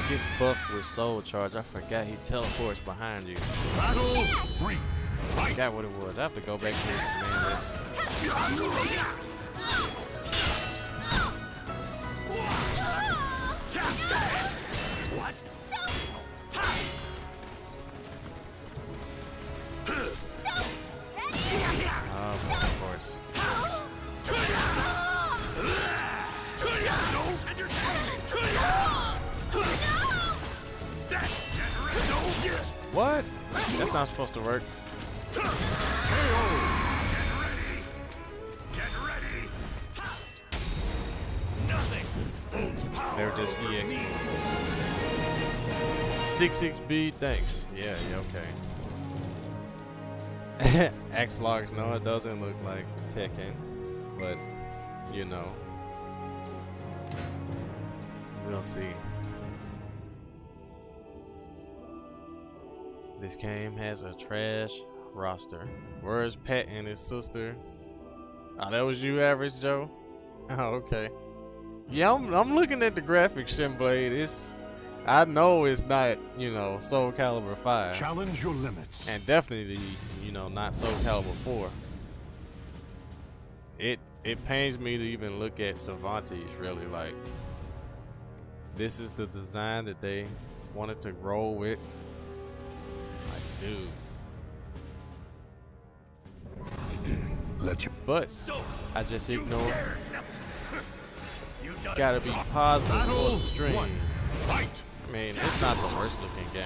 gets buffed with Soul Charge. I forgot he teleports behind you. I forgot what it was. I have to go back to his command list. What? Oh, of course. What? That's not supposed to work. Get ready. Get ready. Nothing. They're just EX moves. 66B, thanks. Yeah, okay. X-Logs, no, it doesn't look like Tekken, but you know. We'll see. This game has a trash roster. Where's Pat and his sister? Oh, that was you, Average Joe? Oh, okay. Yeah, I'm looking at the graphic, Shinblade. It's, I know it's not, you know, Soul Calibur 5. Challenge your limits. And definitely, you know, not Soul Calibur 4. It pains me to even look at Cervantes, really. Like, this is the design that they wanted to roll with. Dude. But I just ignored. You gotta be positive for the stream. I mean, it's not the worst looking game.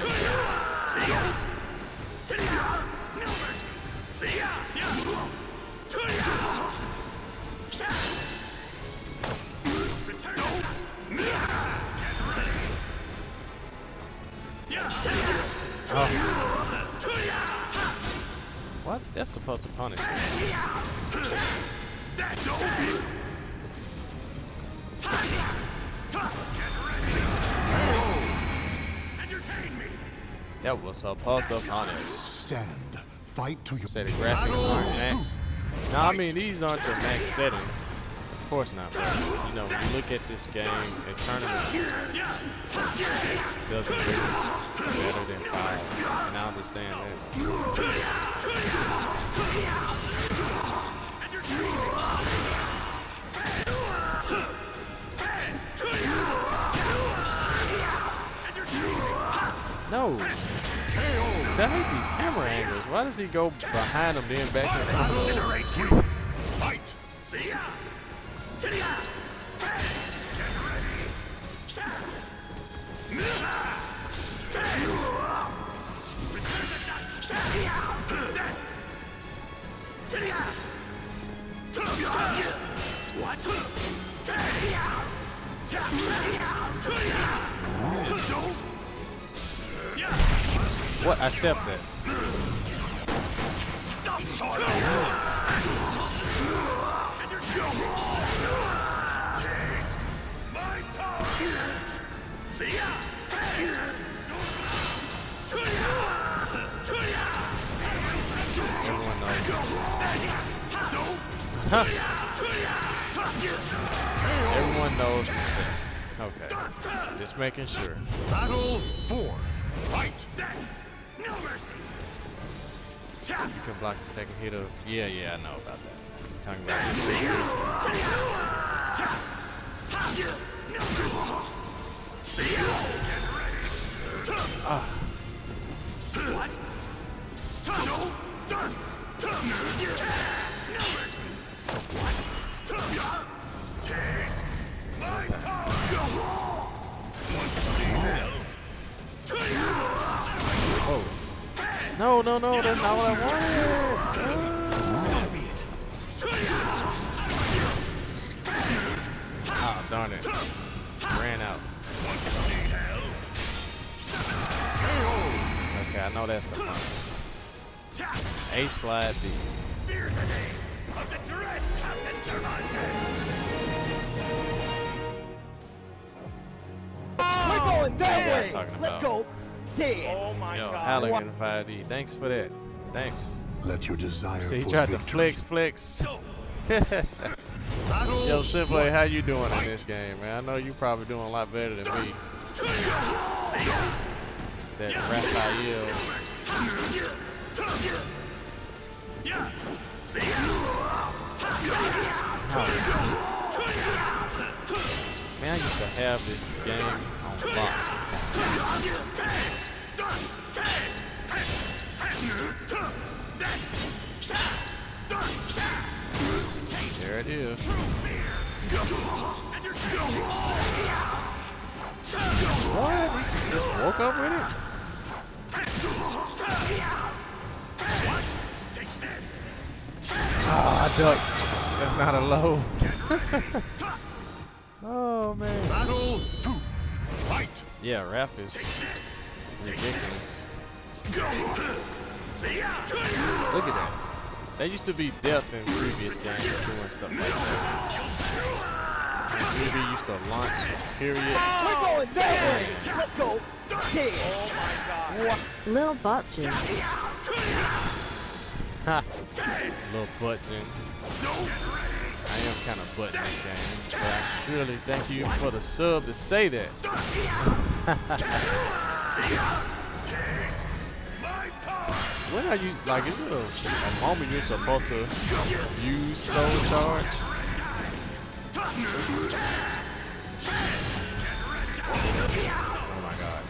Oh. What? That's supposed to punish. That was supposed to punish. Stand, fight to your. Say the graphics aren't max. No, I mean these aren't the max settings. Of course not. But, you know, when you look at this game, a tournament doesn't really. Better than 5. And I understand that. No. So I hate these camera angles. Why does he go behind him then back and forth? Fight. See ya. Get ready. What? I stepped that. Everyone knows this thing. Okay. Just making sure. Battle 4. Fight! No mercy! You can block the second hit of... Yeah, I know about that. You're talking about What? No mercy! What? Taste my power! Oh. No, that's not what I wanted! So be it. Ah, darn it. Ran out. Okay, I know that's the one. A slide B. Fear the name of the dread Captain Cervantes! We're going that way! Let's go! Dead. Oh my God. Yo, Alec and 5D. Thanks for that. Thanks. Let your desire see, he tried victory. To flex. Yo, Shinblade, how you doing in this game, man? I know you probably doing a lot better than me. That Raphael. Man, I used to have this game on lock. There it is. What? We just woke up with it? What? Take this. Ah, I ducked. That's not a low. Oh man. Battle 2. Fight. Yeah, Raph is. Ridiculous. Look at that. That used to be death in previous games doing stuff like that. And Ruby used to launch period. We're going that way. Let's go. Dead. Oh my God. Lil Butchin. Ha. Lil Butchin. I am kind of butt in this game, but I surely thank you for the sub to say that. Taste my power. When are you like? Is it a moment you're supposed to use Soul Charge? Oh my God!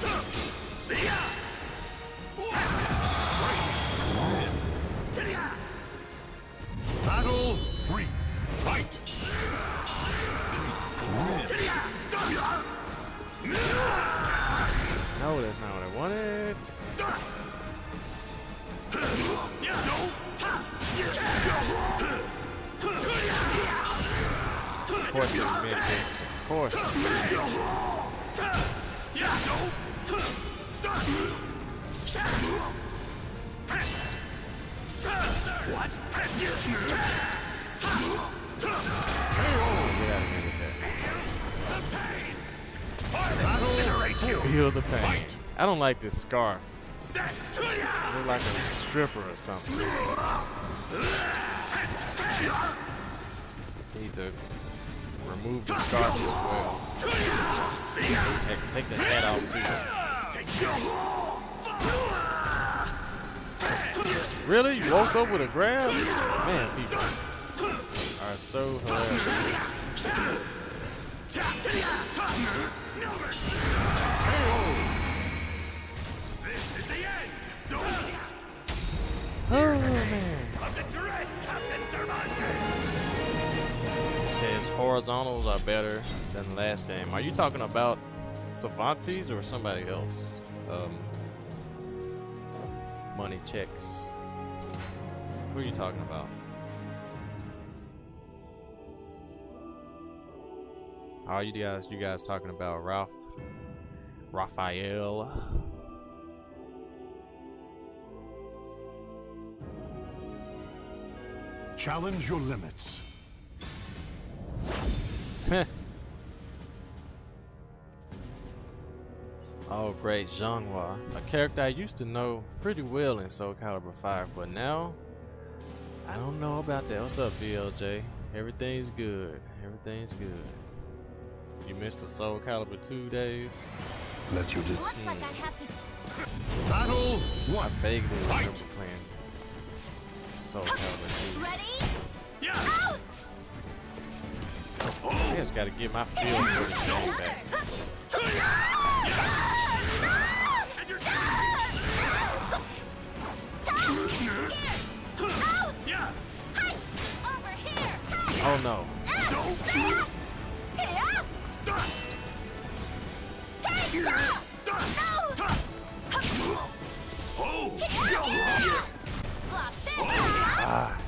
Battle 3. Fight! No, that's not what I wanted. Of course it misses. Of course. What? Get out of here with that. Feel the pain. Fight. I don't like this scarf. It looks like a stripper or something. Need to remove the scarf as well. Heck, take the hat off too. Really? You woke up with a grab? Man, people are so hilarious. This is the end. Oh man. Of the dread Captain Cervantes. Says horizontals are better than last game. Are you talking about Cervantes or somebody else? Money checks. Who are you talking about? Are you guys talking about Raphael? Challenge your limits. Oh great, Zhongwa, a character I used to know pretty well in Soul Calibur V, but now I don't know about that. What's up, VLJ? Everything's good. Everything's good. You missed the Soul Calibur 2 days. Let you just looks like I have to battle one. I vaguely remember playing Soul Calibur 2. Ready? Yeah. Out! I just gotta get my feel for this game back. Oh no.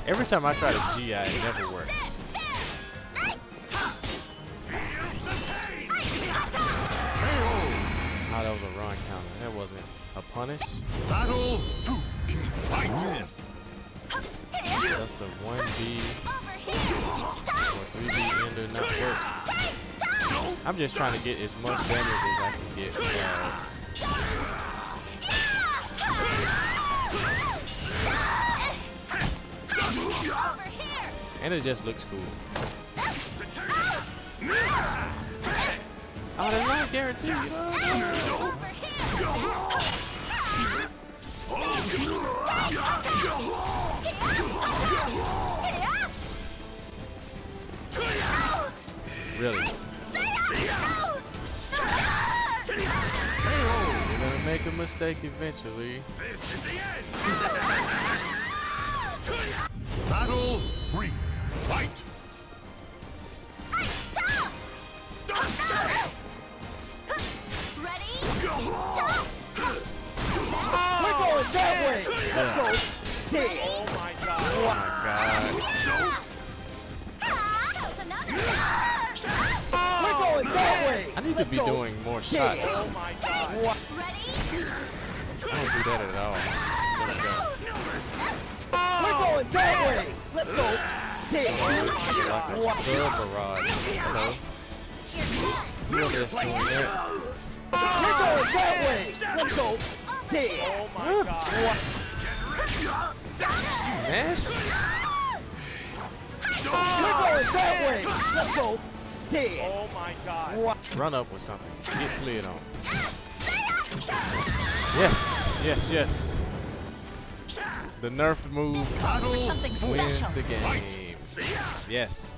Every time I try to GI, it never works. Oh, that was a wrong counter. That wasn't a punish. Battle two. That's the 1B. I'm just trying to get as much damage as I can get. And it just looks cool. Oh, that's not guaranteed. Really? You're gonna make a mistake eventually. This is the end. Battle 3. Fight. Ready? We're going that way. Let's go. Oh my god. Oh my god. I need to be doing more shots. Oh my god. I don't do that at all. Let's go. We're going that way. Let's go. Like a sub barrage. Hello. We're just doing that. We're going that way. Let's go. Oh my god. Mash? We're going that way. Let's go. Oh my god. Run up with something. Get slid on. Yes, yes, yes. The nerfed move wins the game. Yes.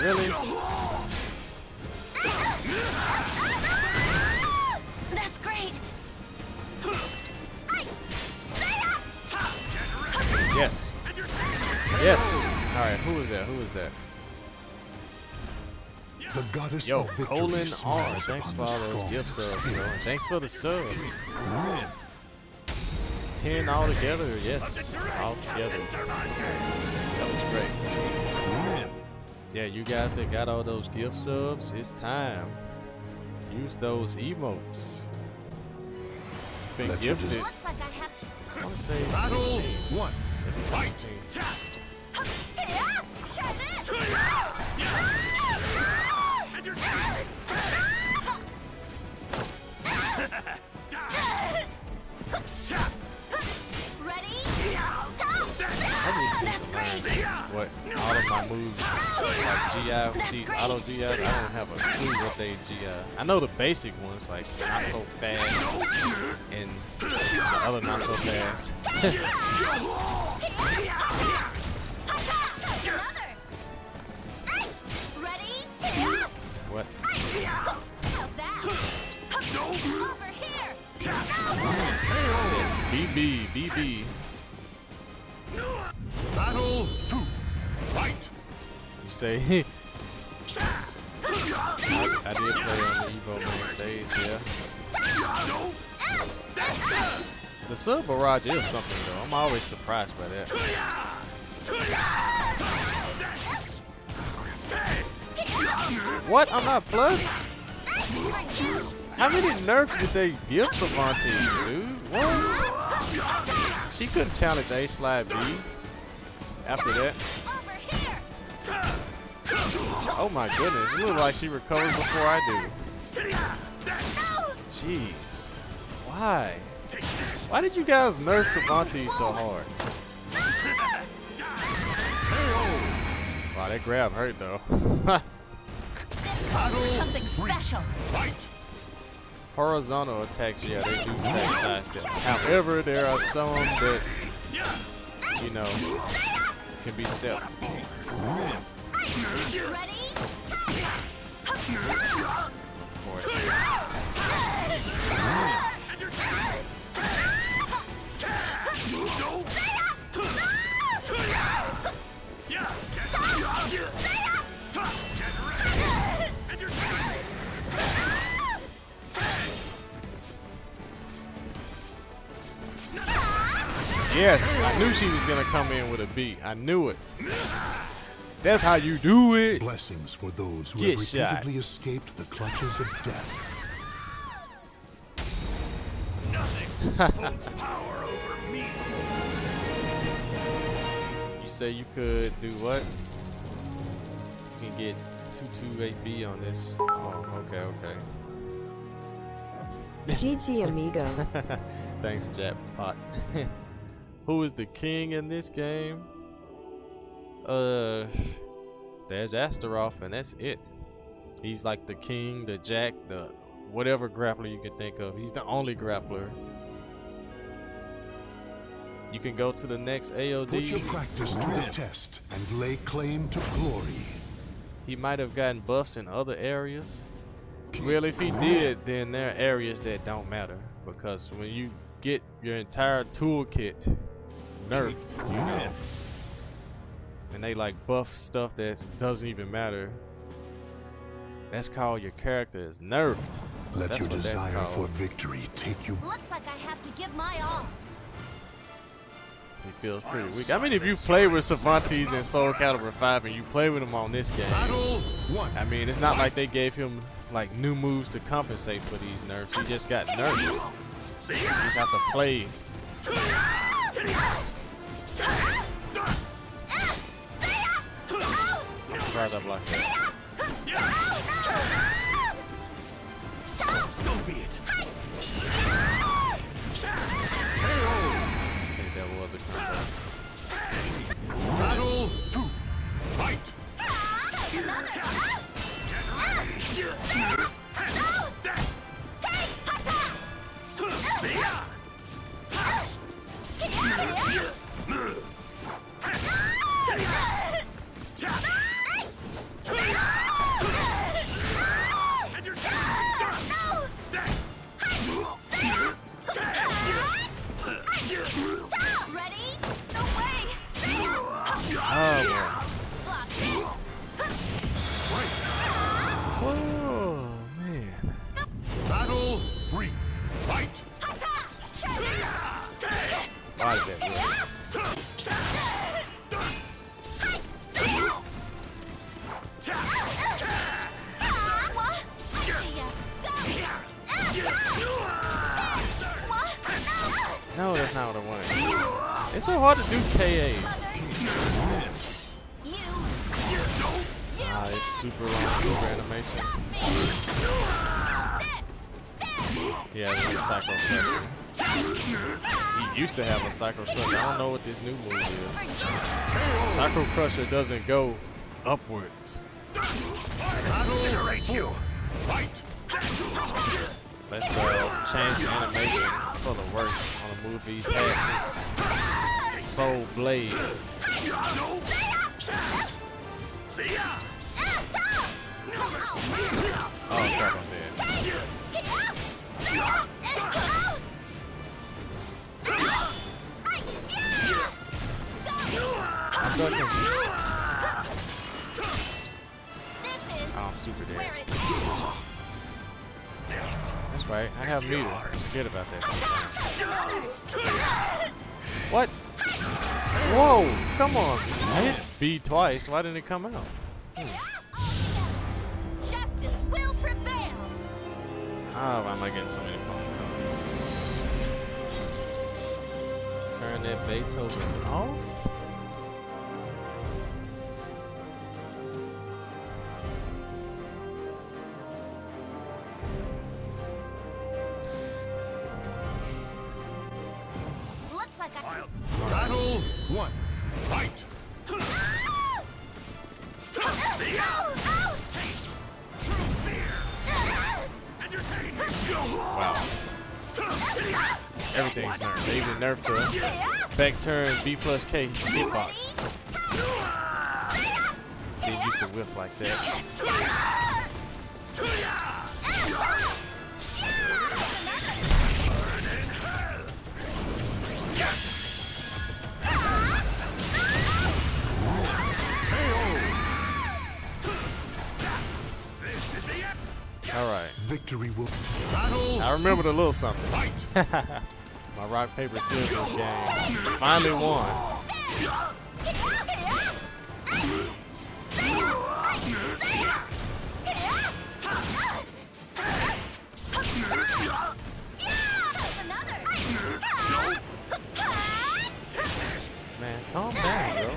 Really? That's great. Yes. Yes. All right. Who is that? Who is that? The goddess of victory. Yo, Colin R. Thanks for all those gift subs, bro. Thanks for the sub. 10 all together. Yes, all together. That was great. Yeah, you guys that got all those gift subs, it's time. Use those emotes. Been gifted. I want to say 16. Fight. 16. What all of my moves like GI, these auto GI, I don't have a clue what they GI. I know the basic ones like not so fast and the other not so fast. What? How's that? Over here. Yes, BB, BB. Battle 2. Fight. You say I did play on the Evo main stage, yeah. The sub barrage is something though. I'm always surprised by that. What? I'm not plus? How many nerfs did they give Cervantes, dude? What? She couldn't challenge A slide B. after that. Oh my goodness, it looks like she recovers before I do. Jeez. Why? Why did you guys nerf Cervantes so hard? Wow, that grab hurt though. Something special. Fight. Horizontal attacks, yeah, they do attack sidestep. However, there are some that, you know, can be stepped. Yes, I knew she was gonna come in with a B. I knew it. That's how you do it. Blessings for those who have repeatedly escaped the clutches of death. Nothing holds power over me. You say you could do what? You can get 228B on this. Oh, okay, okay. GG amigo. Thanks, Jackpot. Who is the king in this game? There's Astaroth, and that's it. He's like the king, the jack, the whatever grappler you can think of. He's the only grappler. You can go to the next AOD. Put your practice to the test and lay claim to glory. He might have gotten buffs in other areas. Well, if he did, then there are areas that don't matter, because when you get your entire toolkit nerfed, you know, and they like buff stuff that doesn't even matter. That's called your character is nerfed. Let your desire for victory take you. Looks like I have to give my all. It feels pretty weak. I mean, if you play with Cervantes in Soul Calibur V and you play with him on this game, I mean, it's not like they gave him like new moves to compensate for these nerfs. He just got nerfed. You just have to play. So be it. I think that was a combo. Battle to fight. No, that's not what I wanted. It's so hard to do KA. Ah, it's super long, super animation. Yeah, this is a Psycho Crusher. He used to have a Psycho Crusher. I don't know what this new move is. Psycho Crusher doesn't go upwards. Incinerate you. Fight. Let's change the animation for the worst on the move these passes. Soul Blade. Oh crap, I'm dead. Oh, I'm super dead. That's right, I have meter. Forget about that. What? Whoa, come on. I hit B twice, why didn't it come out? Justice will prevail. Ah, why am I getting so many phone calls? Turn that Beethoven off. Battle one. Fight. See ya. Taste true fear. Entertain. Wow. Everything's nerfed. They even nerfed the back turn B plus K hitbox. They used to whiff like that. All right. Victory will battle. I remembered a little something. My rock paper scissors game finally won. Man, calm down, bro.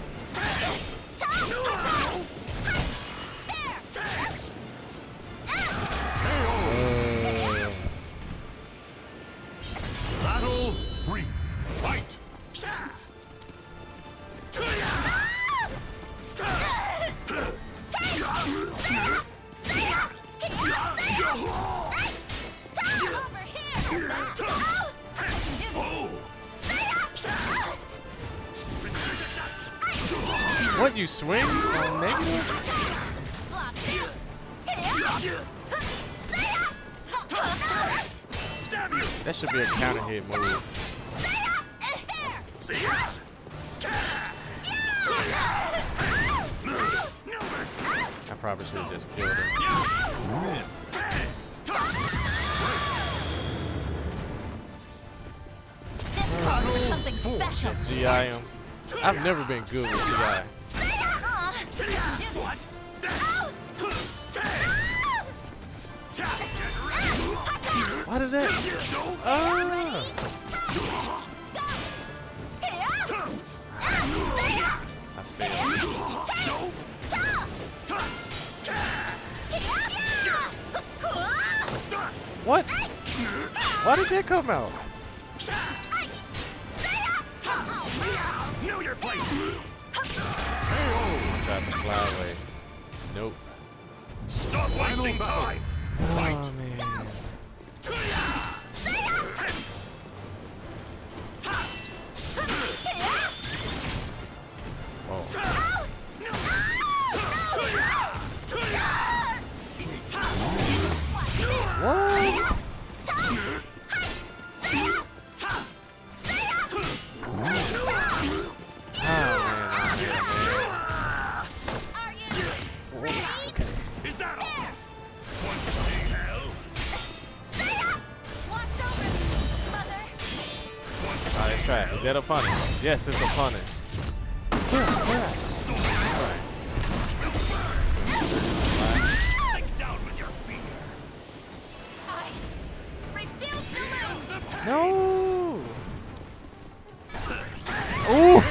What, you swing on negative? That should be a counter hit move. I probably should have just killed him. This calls for something special. Just GI him. I've never been good with GI. What? Why does that? I failed. What? Why did that come out? Know your place. I tried to fly away. Nope. Stop wasting time. Fight. Oh, man. What? Is that a punish? Yes, it's a punish. No! Oh!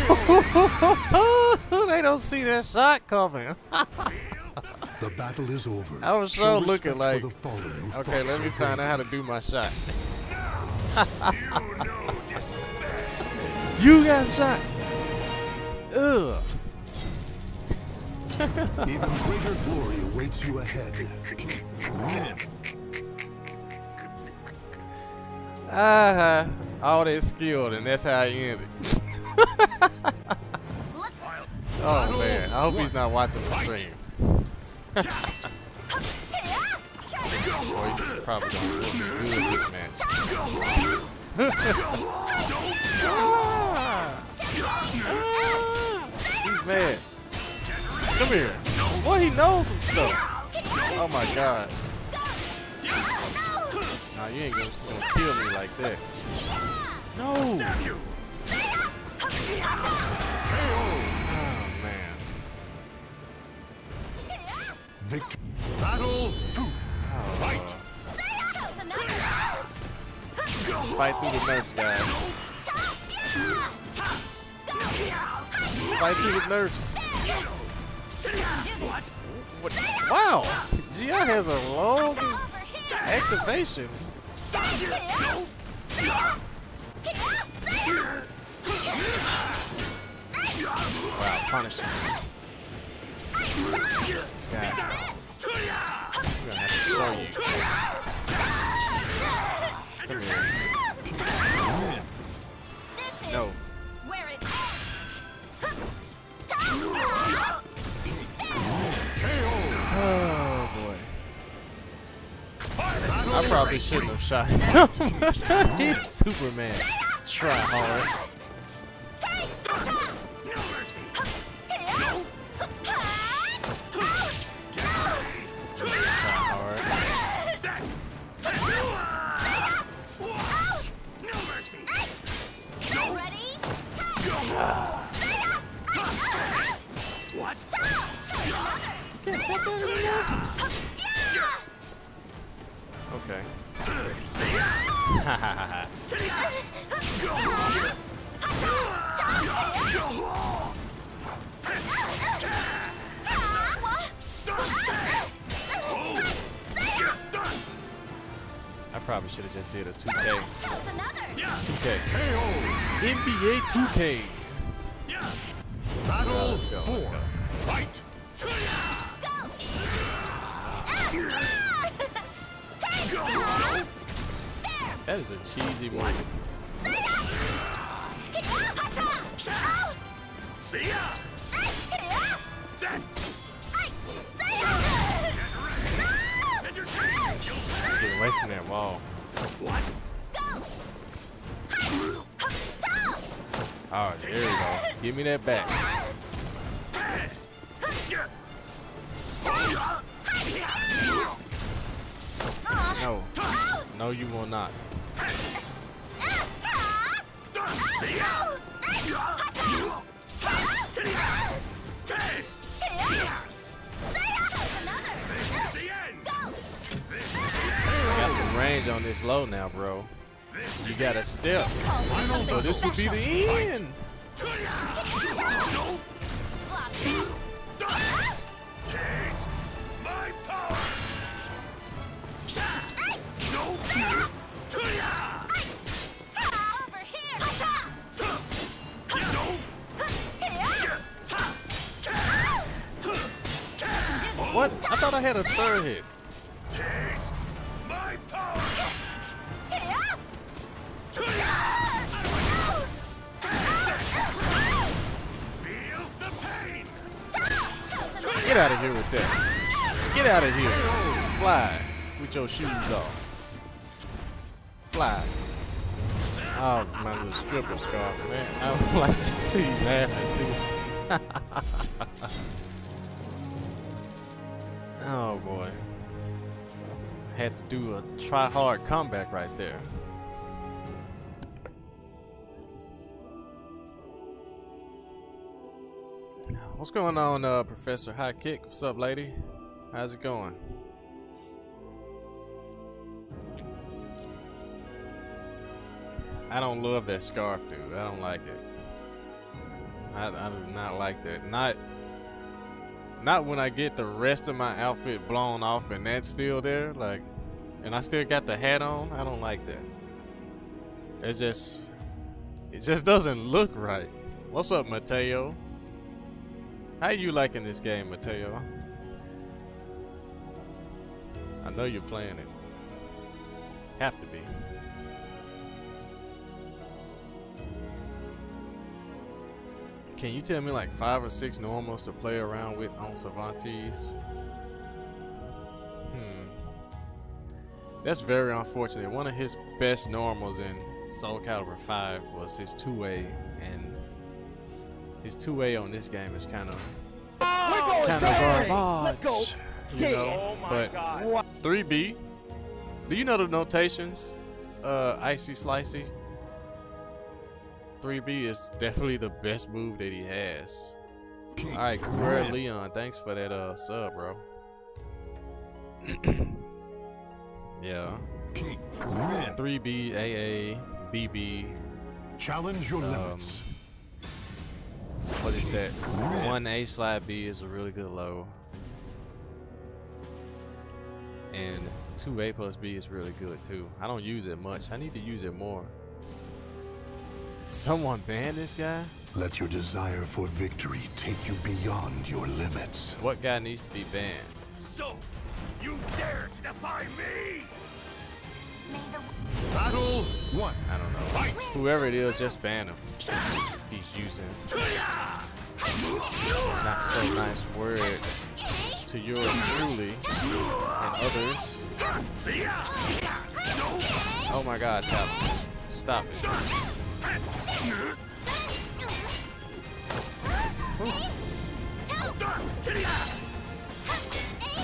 They don't see that shot coming. The battle is over. I was so looking like, okay, let me find out how to do my shot. You got shot. Ugh. Even greater glory awaits you ahead. All that skill, and that's how I end it. Oh man, I hope he's not watching the stream. Boy, he's probably gonna look good this match. He's mad. Come here. Boy, he knows some stuff. Oh my god. Nah, you ain't gonna kill me like that. No. Oh man. Victory. Battle 2. Fight. Fight through the nerfs, guys. Fight through the nerfs. What? Wow! GI has a long activation. Wow, punishment. This guy. I'm gonna have to throw you. Come here. No. Oh boy. I probably shouldn't have shot him. He's Superman. Try hard. Okay. I probably should have just did a 2K. 2K. NBA 2K. Battle let's go. Let's go. Fight. That is a cheesy one. Get away from that wall. What? Oh, there you go. Give me that back. No. No, you will not. Got some range on this low now, bro. You got a step. So this would be the end. Taste my power. What? I thought I had a third hit. Taste my power. Feel the pain. Get out of here with that. Get out of here. Fly with your shoes off. Fly. Oh, my little stripper scarf, man. I would like to see you laughing too. Oh boy. Had to do a try hard comeback right there. What's going on, Professor High Kick? What's up, lady? How's it going? I don't love that scarf, dude. I don't like it. I do not like that. Not when I get the rest of my outfit blown off and that's still there, like, and I still got the hat on. I don't like that. It just doesn't look right. What's up, Mateo? How you liking this game, Mateo? I know you're playing it. Have to be. Can you tell me like 5 or 6 normals to play around with on Cervantes? That's very unfortunate. One of his best normals in Soul Calibur V was his 2A, and his 2A on this game is kind of garbage. Let's go. You know, oh but God. 3B. Do you know the notations? Icy Slicey. 3B is definitely the best move that he has. Alright, Greg Leon, thanks for that sub, bro. Yeah. 3B, AA, BB. Challenge your limits. What is that? 1A slide B is a really good low. And 2A plus B is really good too. I don't use it much. I need to use it more. Someone banned this guy? Let your desire for victory take you beyond your limits. What guy needs to be banned? So, you dare to defy me? Battle one. I don't know. Fight. Whoever it is, just ban him. He's using not so nice words to yours truly and others. Oh my God, Talim. Stop it.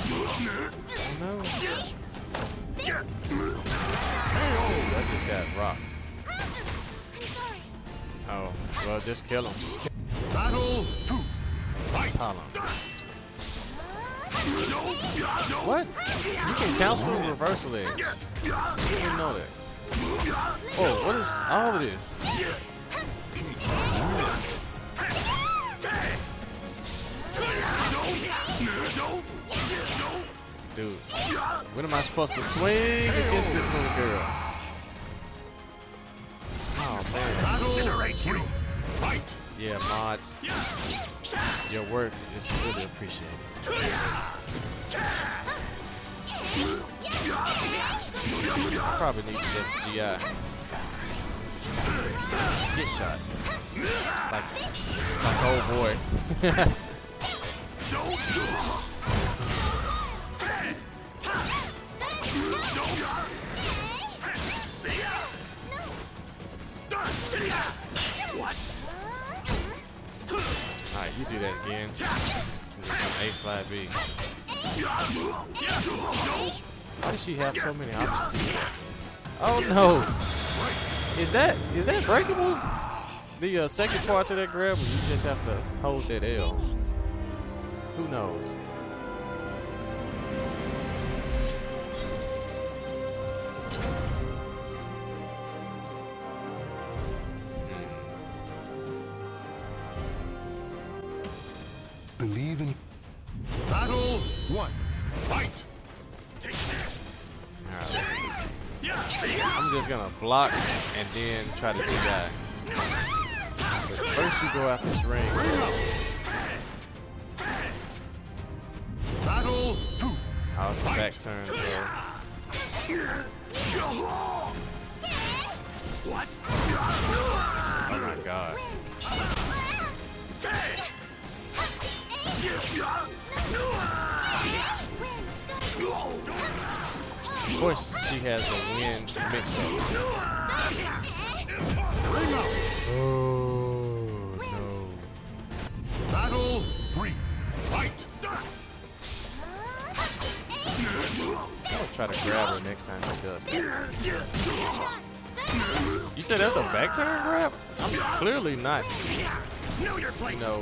Oh no. Oh, that just got rocked. Oh, well, just kill him. Battle two. Talim. What? You can cancel reversal there. I didn't know that. Oh, what is all of this? Dude, when am I supposed to swing against this little girl? Oh man. Incinerate you. Fight. Yeah, mods. Your work is really appreciated. I probably need to just GI. Get shot. Like old boy. Don't do it. Alright, you do that again. A slide B. Why does she have so many options to do? Oh no! Is that breakable? The second part to that grab, or you just have to hold that L. Who knows? Believe in battle one. Fight. Take this. I'm just gonna block and then try to do that. But first, you go after this ring. Battle two. I was back turn. What? Oh my God. Of course, she has a win mix up. Oh no. Battle 3. Fight. I'll try to grab her next time she does. You said that's a back turn grab? I'm clearly not. Know your place. No.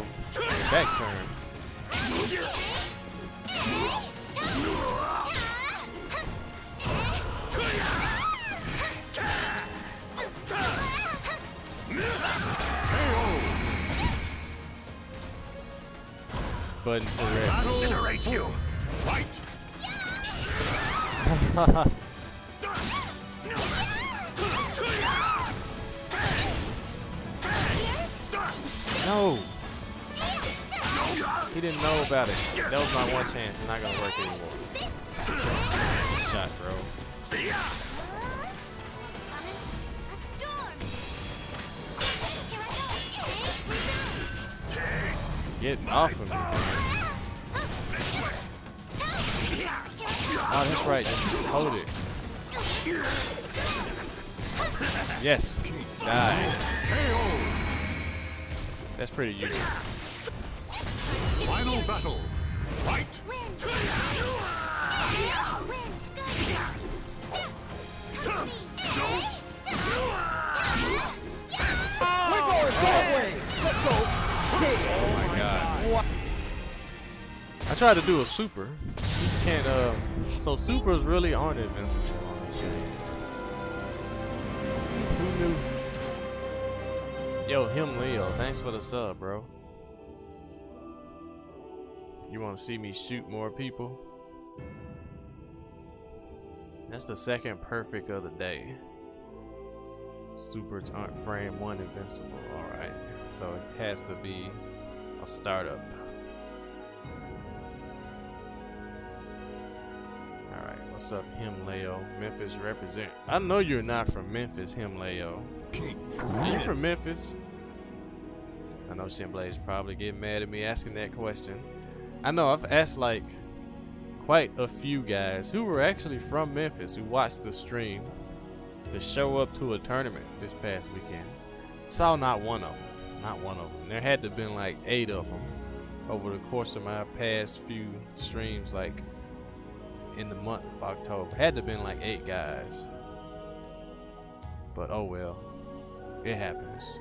Back turn. Button to incinerate you. Fight. No. He didn't know about it. That was my one chance. It's not gonna work anymore. Good shot, bro. See ya. Get off of me. Oh, that's right. Just hold it. Yes. Die. That's pretty useful. Final battle. Fight. Oh my God. I tried to do a super. You can't so supers really aren't invincible on this game. Who knew? Yo, him Leo, thanks for the sub, bro. You want to see me shoot more people? That's the second perfect of the day. Super frame one invincible. Alright, so it has to be a startup. Alright, what's up, Himleo? Memphis represent. I know you're not from Memphis, Himleo. Are you from Memphis? I know Shinblade's probably getting mad at me asking that question. I know I've asked like quite a few guys who were actually from Memphis who watched the stream to show up to a tournament this past weekend. Saw not one of them. Not one of them. There had to have been like 8 of them over the course of my past few streams, like in the month of October. Had to have been like 8 guys. But oh well. It happens.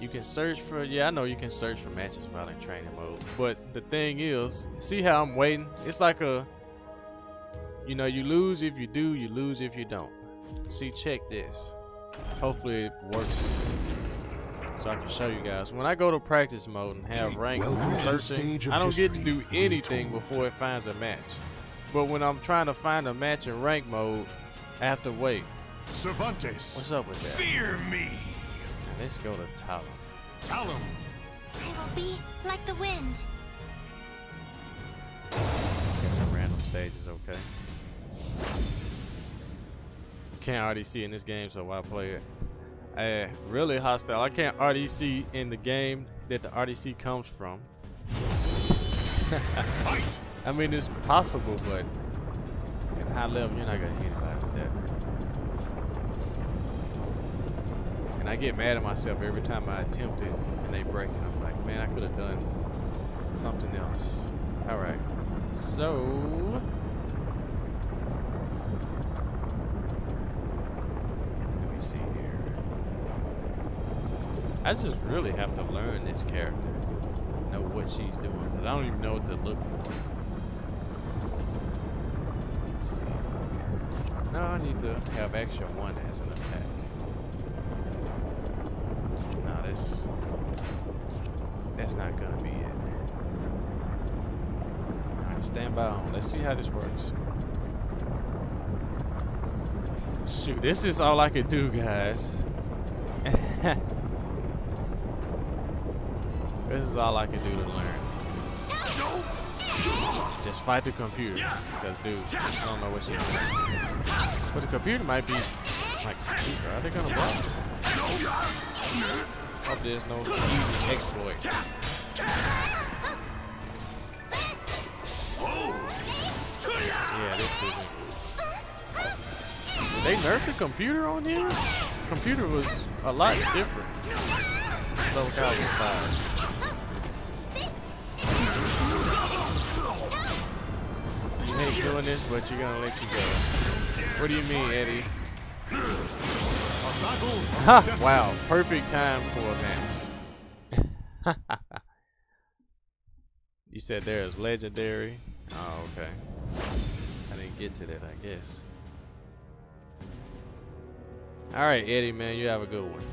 You can search for, yeah, I know you can search for matches while in training mode, but the thing is, see how I'm waiting? It's like a, you know, you lose if you do, you lose if you don't. See, check this. Hopefully it works so I can show you guys. When I go to practice mode and have rank searching, I don't get to do anything before it finds a match. But when I'm trying to find a match in rank mode, I have to wait. Cervantes, what's up with that? Fear me. Let's go to Talim. Talim! I will be like the wind. Get some random stages, okay? You can't RDC in this game, so why play it? Really hostile. I can't RDC in the game that the RDC comes from. I mean, it's possible, but at high level, you're not gonna hit anybody with that. And I get mad at myself every time I attempt it and they break it. I'm like, man, I could have done something else. All right, so let me see here. I just really have to learn this character, know what she's doing, but I don't even know what to look for. Let's see. No, I need to have extra one as an attack. That's not gonna be it. All right, stand by on. Let's see how this works. Shoot, this is all I could do, guys. This is all I could do to learn. Just fight the computer, because dude, I don't know what she's doing. But the computer might be like, are they gonna block? Hope there's no easy exploit. Yeah, this isn't. They nerfed the computer on here? Computer was a lot different. Soul Calibur V. You hate doing this, but you're gonna let you go. What do you mean, Eddie? Ha! Wow, perfect time for a match. You said there is legendary. Oh, okay. I didn't get to that, I guess. All right, Eddie, man, you have a good one.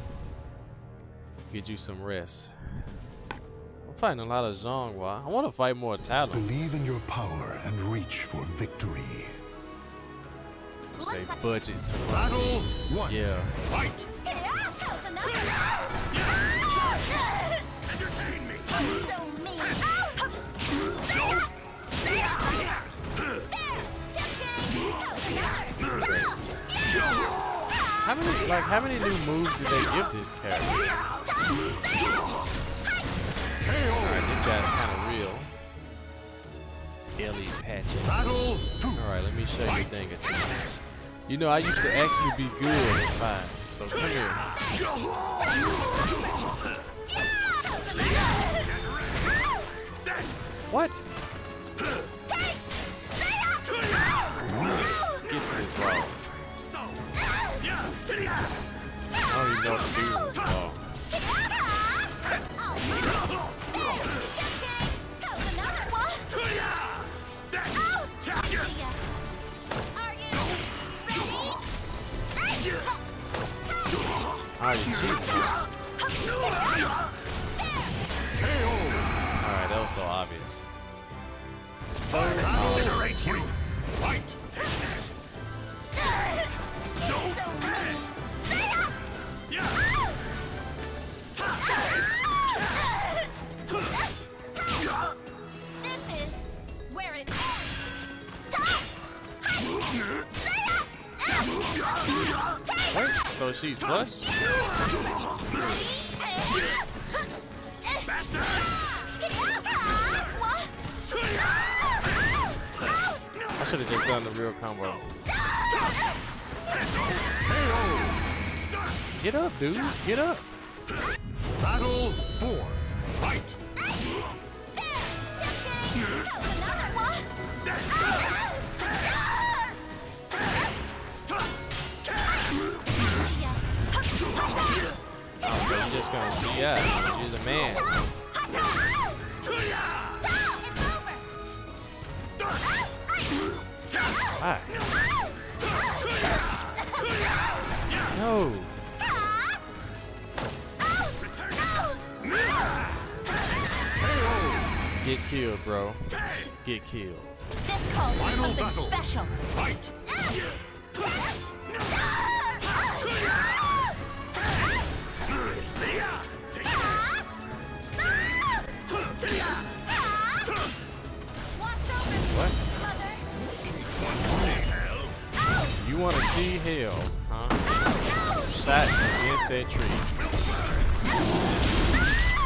Get you some rest. I'm fighting a lot of Zhongwa. I want to fight more Talim. Believe in your power and reach for victory. Say budgets. Yeah. Fight. Entertain me. So mean. How many new moves did they give this character? Alright, this guy's kinda real. Ellie patches. Alright, let me show you a thing or two. You know, I used to actually be good at 5, so come here. What? Get to this wall. I don't even know what to do with this wall. Are you cheating? soul incinerate you. Fight. Take this. Say. Don't. Say up. Yeah. This is where it ends. Wait, so she's plus? I should have just done the real combo. Get up, dude. Get up. Battle 4. Fight. Oh, so you're just gonna be up. You're the man. Why? No. Get killed, bro. Get killed. This calls for something special. Fight. What? You want to see hell, huh? Oh, no. Shot against that tree.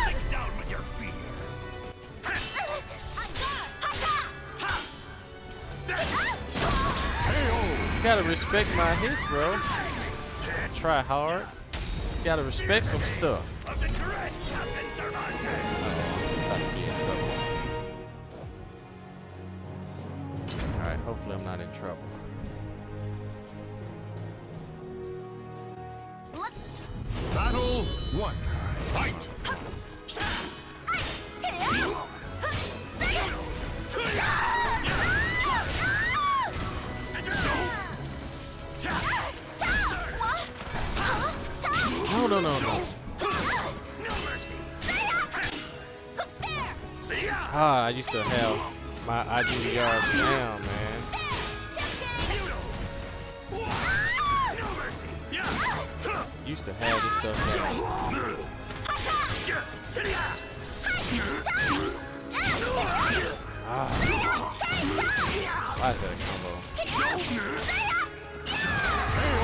Sit down with your feet. You gotta respect my hits, bro. Try hard. You gotta respect some stuff. Alright, hopefully I'm not in trouble. Battle 1. Fight! No, no, no, no. Ah, I used to have my IGDR down, man. Used to have this stuff why is that a combo?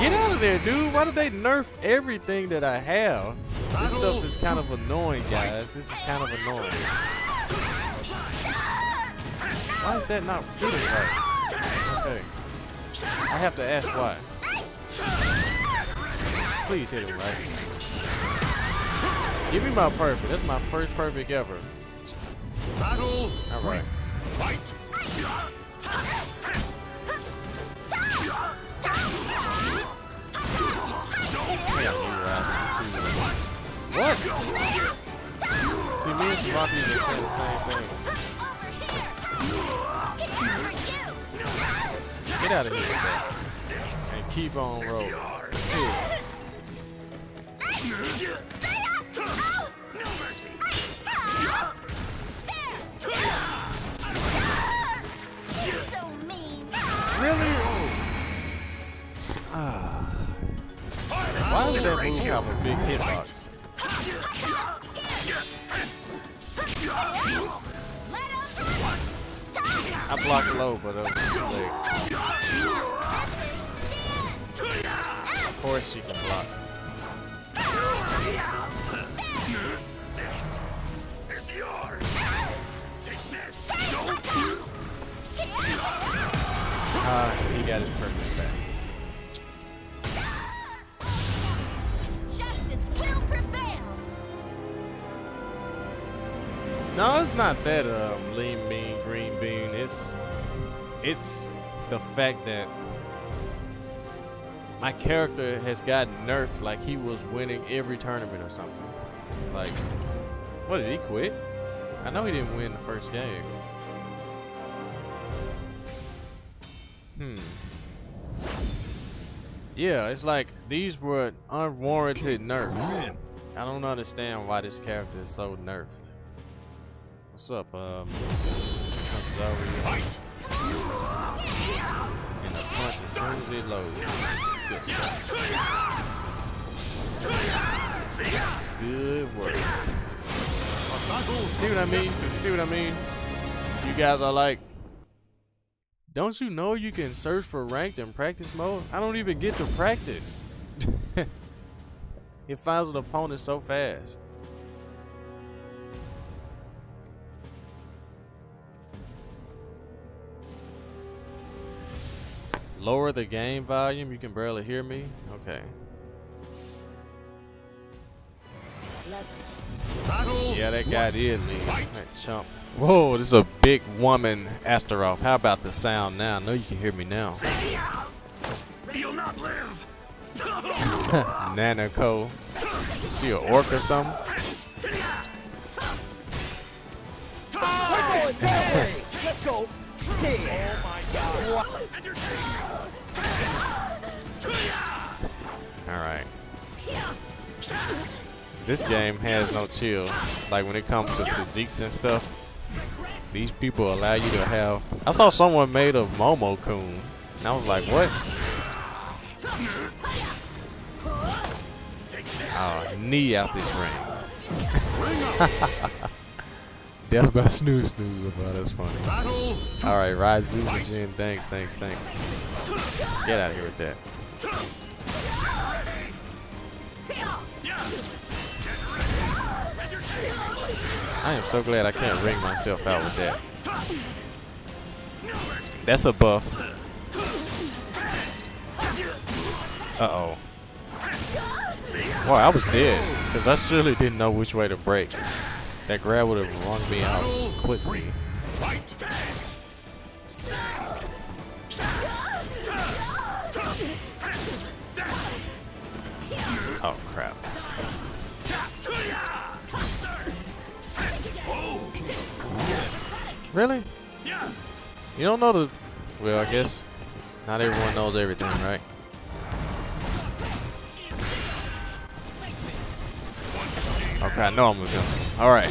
Get out of there, dude. Why did they nerf everything that I have? This stuff is kind of annoying, guys. This is kind of annoying. Why is that not doing right? Okay. I have to ask why. Please hit it right. Give me my perfect. That's my first perfect ever. Battle. All right. Fight. What? See, me and Cervantes are saying the same thing. Get out of here with that. And keep on rolling. Yeah. Really? Why did that move have a big hitbox? I blocked low, but that was too late. Of course you can block. Your death is yours. Take this. Don't you? He got his perfect back. Justice will prevail. No, it's not that lean bean, green bean. It's the fact that my character has gotten nerfed, like he was winning every tournament or something. Like, what, did he quit? I know he didn't win the first game. Yeah, it's like these were unwarranted nerfs. I don't understand why this character is so nerfed. What's up, comes over here. usually low. Good work. See what I mean? See what I mean? You guys are like, don't you know you can search for ranked in practice mode? I don't even get to practice. It finds an opponent so fast. Lower the game volume, you can barely hear me. Okay. Yeah, that guy did leave. That chump. Whoa, this is a big woman Astaroth. How about the sound now? I know you can hear me now. You'll not live. Nanako. Is she an orc or something? Let's go. Oh my god. Alright. This game has no chill. Like when it comes to physiques and stuff, these people allow you to have. I saw someone made a Momo Coon, and I was like, what? Oh, knee out this ring. Death by snooze, snooze. Bro, that's funny. All right, Ryzu Majin. Thanks. Get out of here with that. I am so glad I can't ring myself out with that. That's a buff. Uh-oh. Boy, I was dead, because I surely didn't know which way to break. That grab would have wrung me out quickly. Oh, crap. Really? You don't know the... Well, I guess not everyone knows everything, right? Okay, I know I'm invincible. Alright.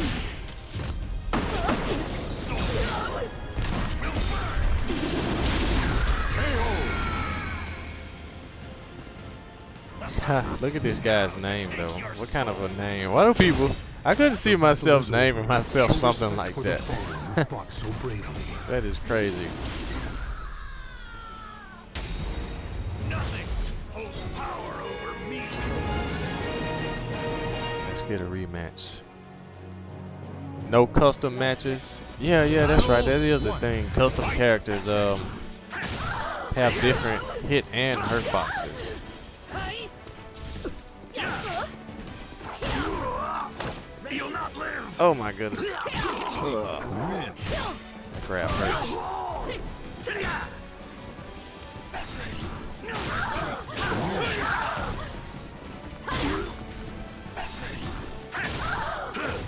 Look at this guy's name, though. What kind of a name? Why do people... I couldn't see myself naming myself something like that. That is crazy. Let's get a rematch. No custom matches. Yeah, that's right. That is a thing. Custom characters have different hit and hurt boxes. Oh my goodness. That grab hurts.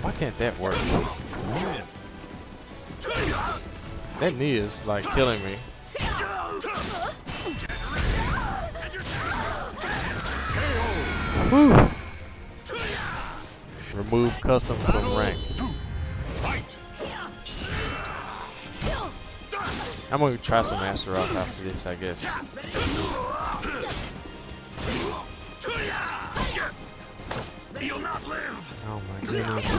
Why can't that work? That knee is like killing me. Whew. Remove custom from rank. I'm gonna try some Astaroth after this, I guess. Oh my goodness.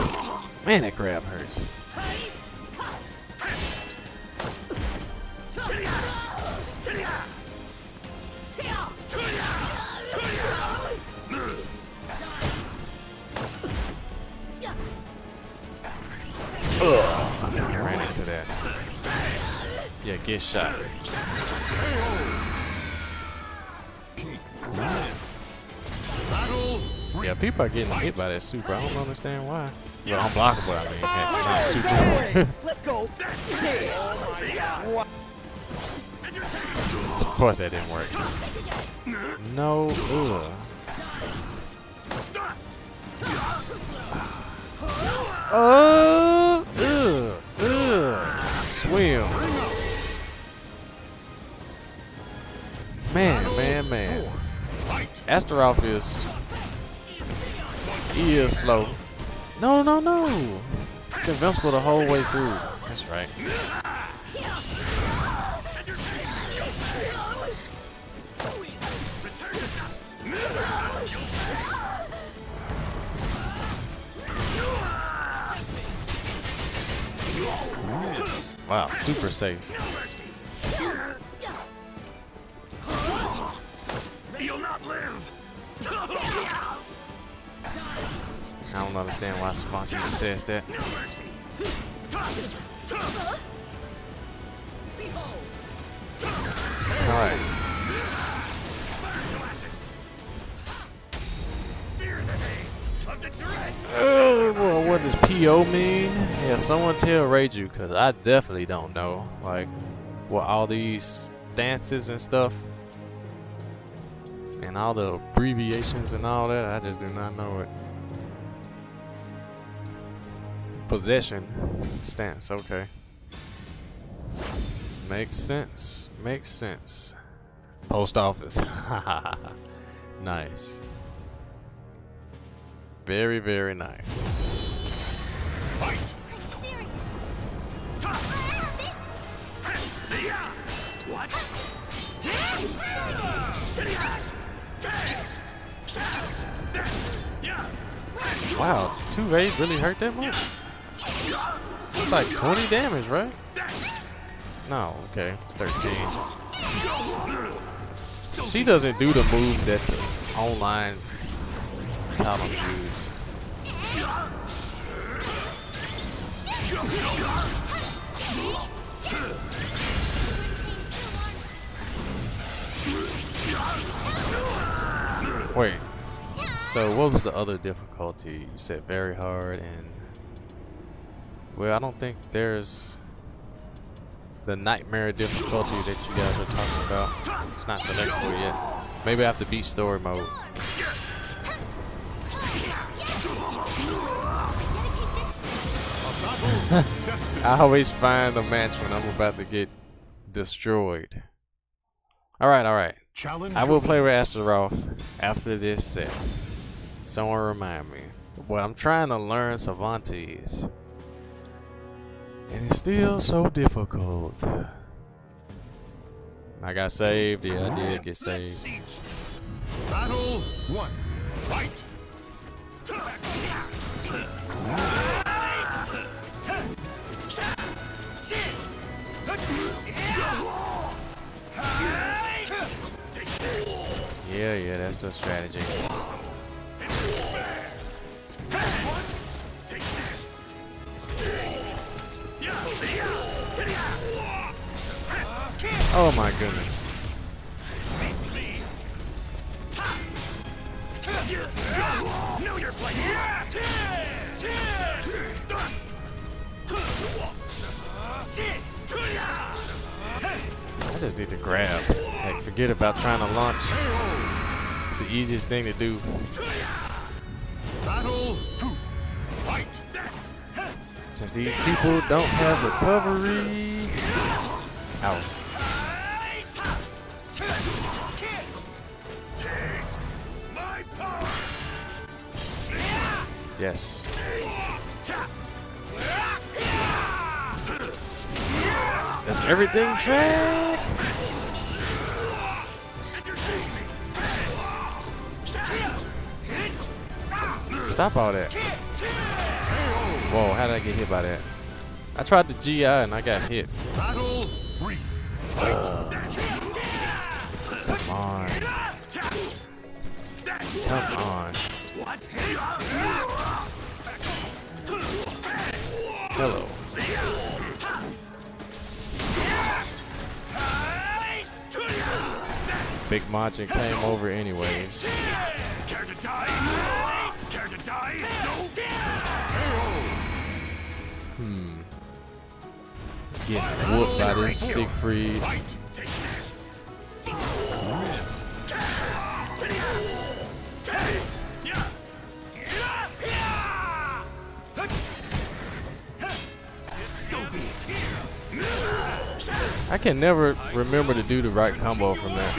Man, that grab hurts. Ugh, I ran into that. Yeah, get shot. Yeah, people are getting hit by that super. I don't understand why. Well, unblockable, I mean. Not super. Let's go. Of course, that didn't work. No. Ugh. Swim. Man. Astaroth is slow. No. It's invincible the whole way through. That's right. Wow, super safe. You'll not live. I don't understand why Sponty says that. Alright. Well, what does PO mean? Yeah, someone tell Reiju, cause I definitely don't know. Like, what all these stances and stuff, and all the abbreviations and all that, I just do not know it. Possession stance, okay. Makes sense. Makes sense. Post office. Nice. Very, very nice. Fight. What? Wow, 2 rays really hurt that much? It's like 20 damage, right? No, okay, it's 13. She doesn't do the moves that the online Talim use. Wait, so what was the other difficulty? You said very hard and... Well, I don't think there's the nightmare difficulty that you guys are talking about. It's not selectable yet. Maybe I have to beat story mode. I always find a match when I'm about to get destroyed. Alright, alright. I will play with Astaroth after this set. Someone remind me. But I'm trying to learn Cervantes. And it's still so difficult. I got saved. Yeah, I did get saved. Battle 1. Fight. Yeah, yeah, that's the strategy. Oh my goodness. Know your place. I just need to grab. Like, forget about trying to launch. It's the easiest thing to do. Since these people don't have recovery. Ow. Yes. That's everything, Trent. Stop all that. Whoa, how did I get hit by that? I tried the GI and I got hit. Come on. Come on. Hello. Big Machin came over anyways. Care to die? Care to die? No. Hmm. Getting whooped by this Siegfried. I can never remember to do the right combo from there.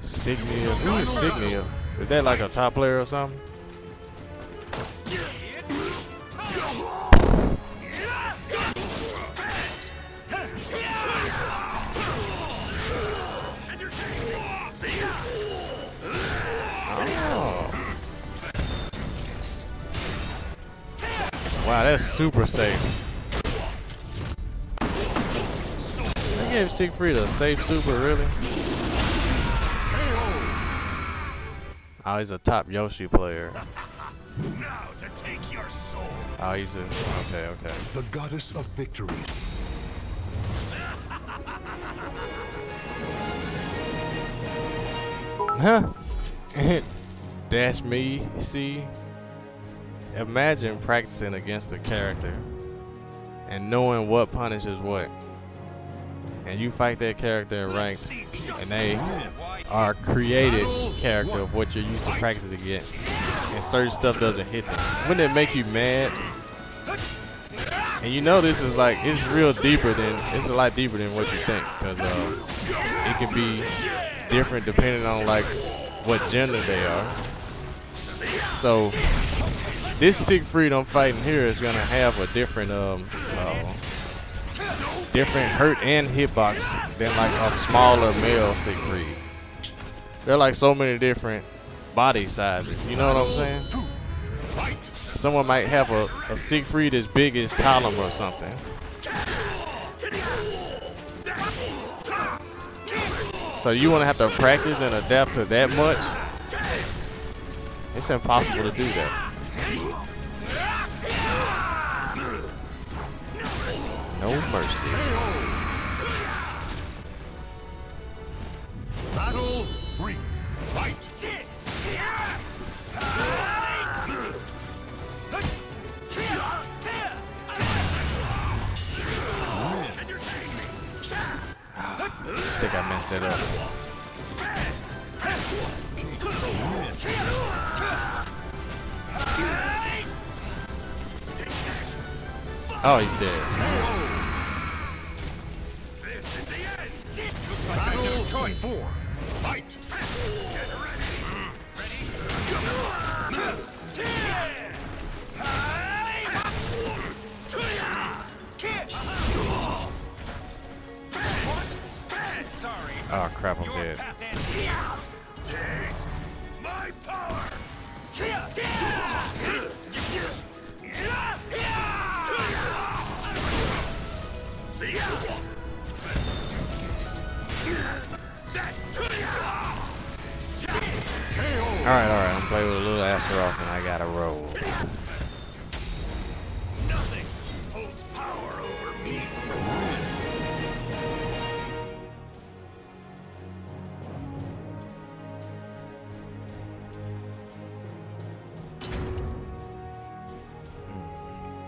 Signia, who is Signia? Is that like a top player or something? Wow, that's super safe. They gave Siegfried a safe super, really? Oh, he's a top Yoshi player. Now to take your soul. Oh, he's a... Okay, okay. The goddess of victory. Huh? Dash me, see? Imagine practicing against a character and knowing what punishes what. And you fight that character in ranked, and they are created character of what you're used to practicing against. And certain stuff doesn't hit them. Wouldn't it make you mad? And you know this is like, it's real deeper than, it's a lot deeper than what you think. Because it can be different depending on like what gender they are. So this Siegfried I'm fighting here is gonna have a different different hurt and hitbox than like a smaller male Siegfried. They're like so many different body sizes, you know what I'm saying? Someone might have a Siegfried as big as Talim or something. So you wanna have to practice and adapt to that much? It's impossible to do that. No mercy. Battle 3. Fight. I think I messed it up. Oh, he's dead. Choice. Four. Fight. Get ready. Oh crap, I'm dead. Taste my power. See ya. Alright, alright, I'm playing with a little Astaroth and I gotta roll. Nothing holds power over me.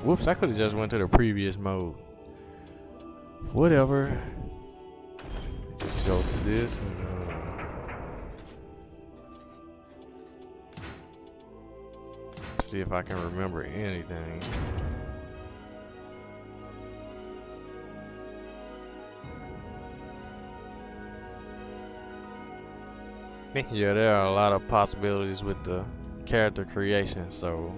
Whoops, I could have just went to the previous mode. Whatever. Just go to this and see if I can remember anything. Yeah, there are a lot of possibilities with the character creation, so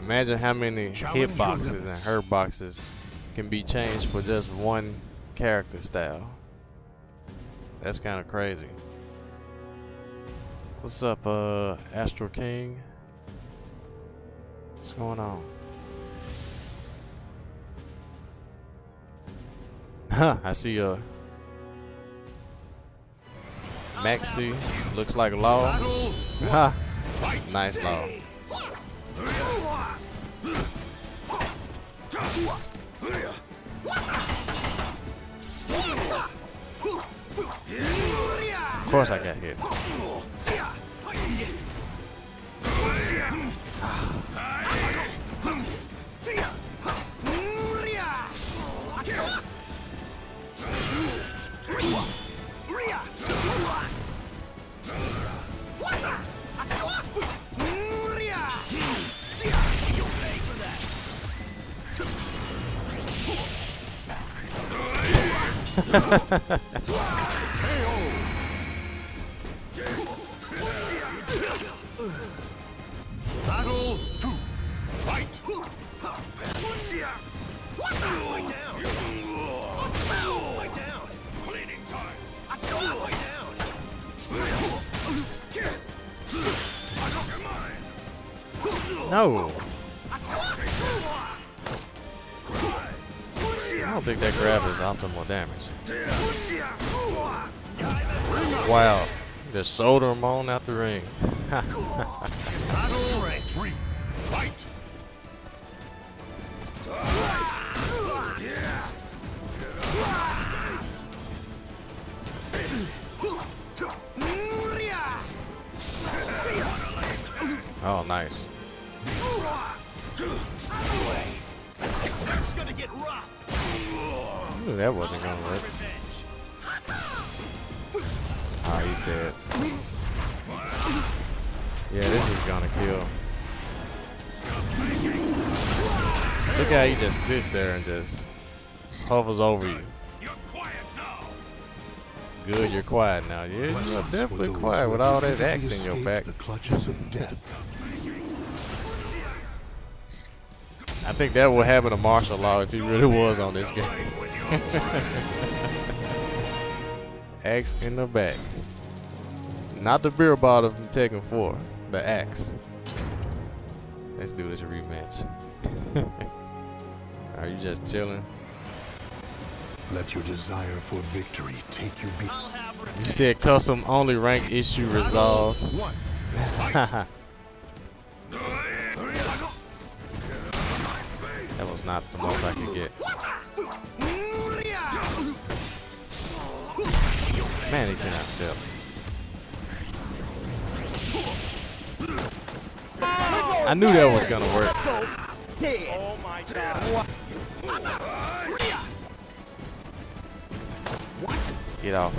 imagine how many hitboxes and her boxes can be changed for just one character style. That's kind of crazy. What's up, Astral King? What's going on? Huh, I see a Maxi, looks like Law. Ha, nice Law. Of course I got hit. Battle 2. Fight. No. think that grab is optimal damage. Wow. Just solder him on out the ring. Oh, nice. Ooh, that wasn't gonna work. Oh, he's dead. Yeah, this is gonna kill. Look how he just sits there and just hovers over you. Good, you're quiet now. Yeah, you're definitely quiet with all that axe in your back. The clutches of death. I think that would happen to martial law if he really was on this game. Axe in the back. Not the beer bottle from Tekken 4. The axe. Let's do this rematch. Are you just chilling? Let your desire for victory take you beat. You said custom only rank issue resolved. That was not the most I could get. Man, he cannot step. I knew that was gonna work. Oh my god. What? Get off.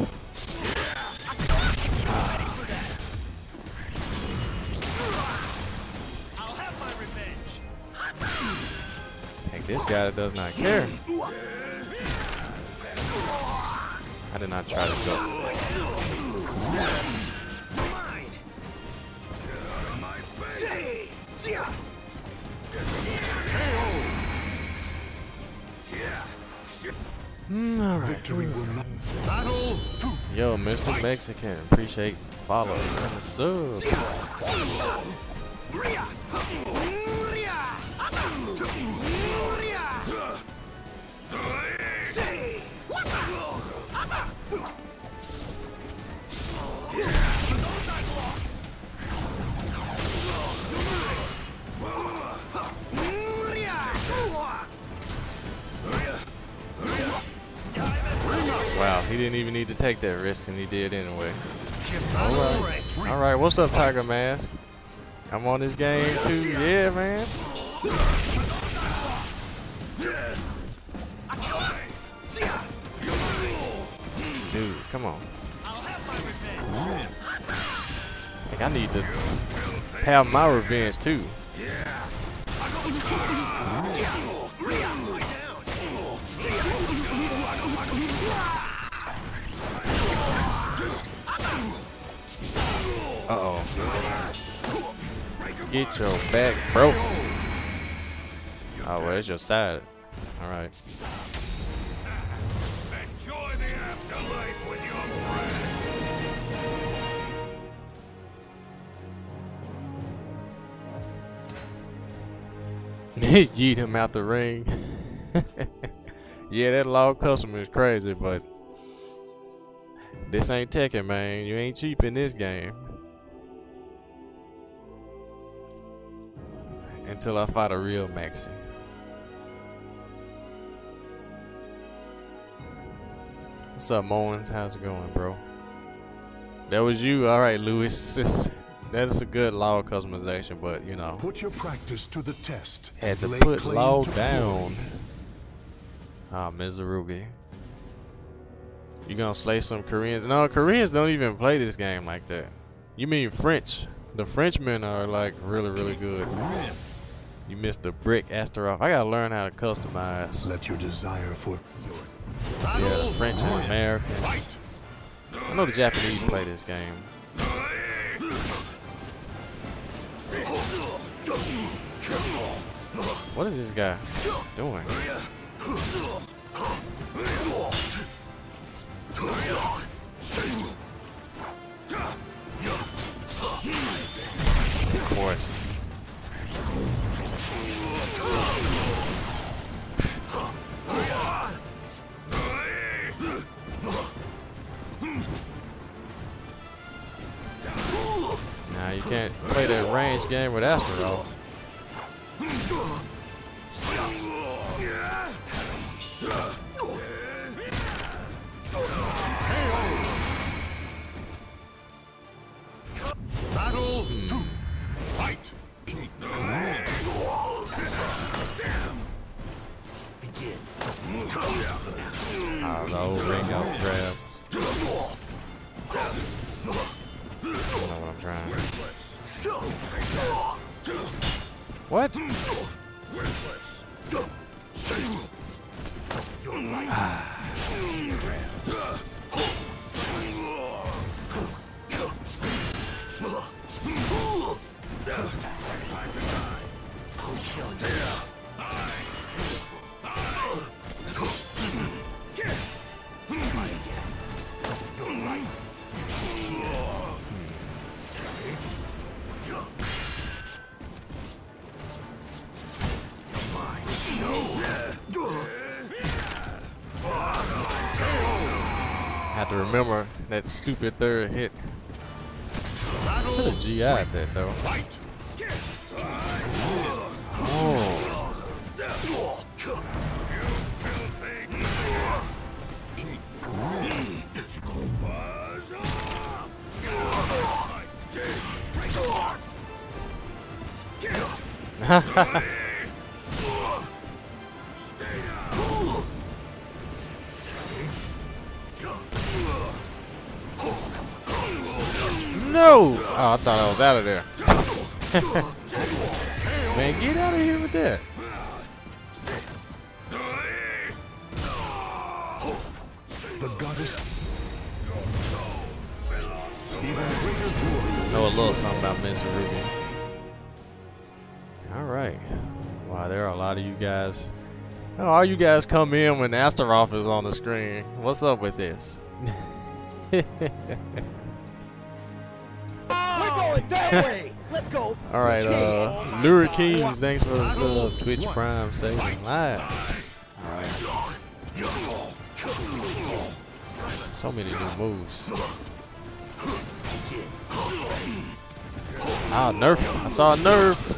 I'll have my revenge. Heck, this guy does not care. I did not try to go. All right. Victory will not. Yo, Mr. Mexican, appreciate the follow and the sub. Wow, he didn't even need to take that risk, and he did anyway. All right, what's up, Tiger Mask? I'm on this game too, yeah, man. Dude, come on. Like, I need to have my revenge too. Uh-oh. Get your back broke. Oh, where's your side? All right. Enjoy the afterlife with your friends. Yeet him out the ring. Yeah, that loud customer is crazy, but this ain't Tekken, man. You ain't cheap in this game. Until I fight a real Maxi. What's up, Moens? How's it going, bro? That was you, all right, Lewis. That is a good law customization, but you know. Put your practice to the test. Had to put law down. Ah, Mitsurugi. You gonna slay some Koreans? No, Koreans don't even play this game like that. You mean French? The Frenchmen are like really, really good. You missed the brick, Astaroth. I gotta learn how to customize. Let your desire for. Yeah, the French and Americans. I know the Japanese play this game. What is this guy doing? Of course. can't play that range game with Astaroth. Battle 2. Fight. Begin. I don't know, ring out grabs. I don't know what I'm trying. What? Have to remember that stupid third hit. GI at that though. Oh. No! Oh, I thought I was out of there. Man, get out of here with that. The goddess. Know a little something about Mr. Ruby. Alright. Wow, there are a lot of you guys. All you guys come in when Astaroth is on the screen. What's up with this? That way. Let's go. All right, Lure Kings, thanks for the sub. Twitch Prime saving lives. All right. So many new moves. Ah, nerf. I saw a nerf.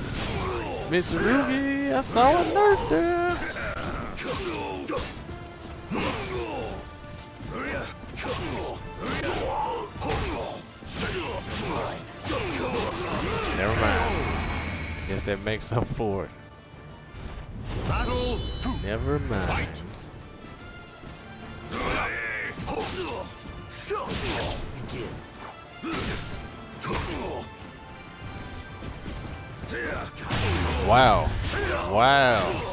Mr. Ruby, I saw a nerf there. Never mind. Guess that makes up for it. Never mind. Wow. Wow.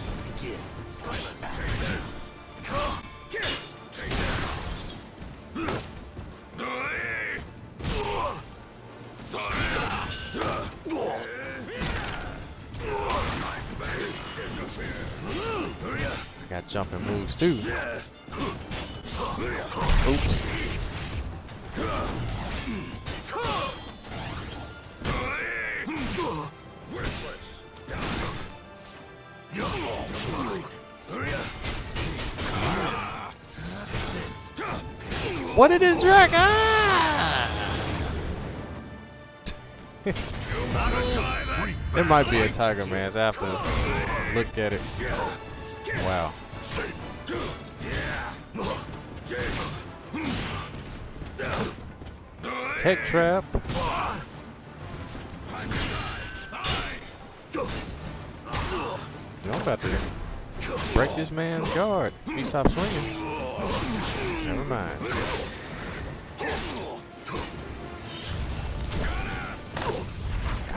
I got jumping moves too. Oops. What did it drag? Ah! There might be a Tiger Mask after. Look at it. Wow. Tech trap. Y'all about to break this man's guard. He stopped swinging. Never mind.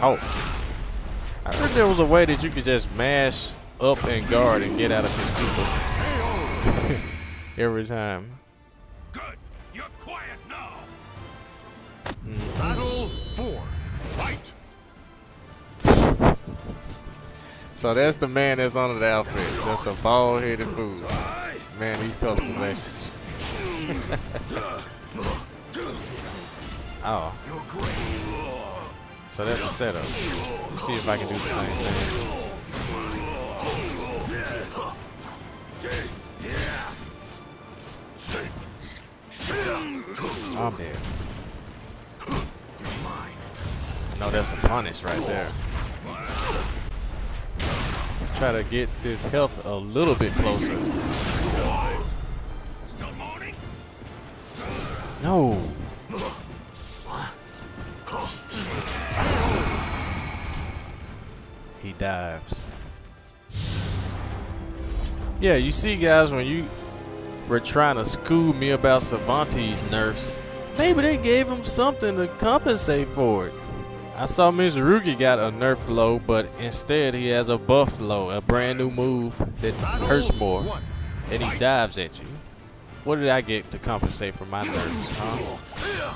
Oh. I heard there was a way that you could just mash up and guard and get out of his super every time. Good, you're quiet now. Battle 4, fight. So that's the man that's under the outfit. That's the bald-headed fool. Man, these customizations. Oh. So that's the setup. Let's see if I can do the same thing. I'm dead. No, that's a punish right there. Let's try to get this health a little bit closer. No. He dives. Yeah, you see, guys, when you were trying to school me about Cervantes' nerfs, maybe they gave him something to compensate for it. I saw Mitsurugi got a nerfed low, but instead he has a buffed low, a brand new move that hurts more, and he dives at you. What did I get to compensate for my nerfs, huh?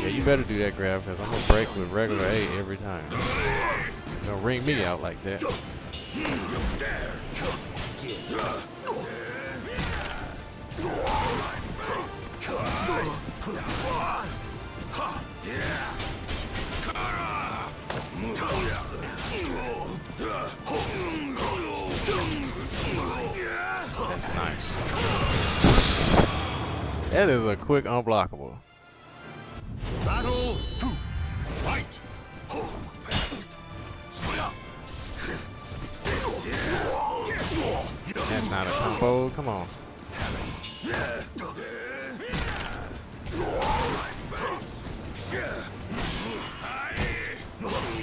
Yeah, you better do that grab, because I'm going to break with regular A every time. You're going to ring me out like that. That's nice. That is a quick unblockable. Battle to fight. That's not a combo. Come on.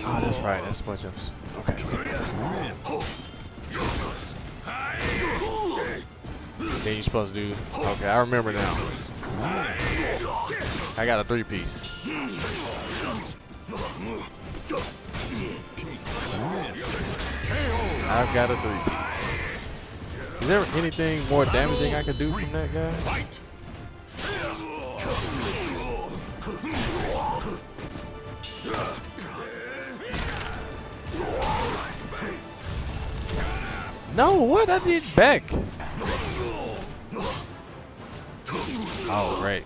Oh, that's right. That's a bunch of. Okay. Then you're supposed to do. Okay, I remember now. I got a three-piece. I've got a three-piece. Is there anything more damaging I could do from that guy? No, what? I did back. Oh, right.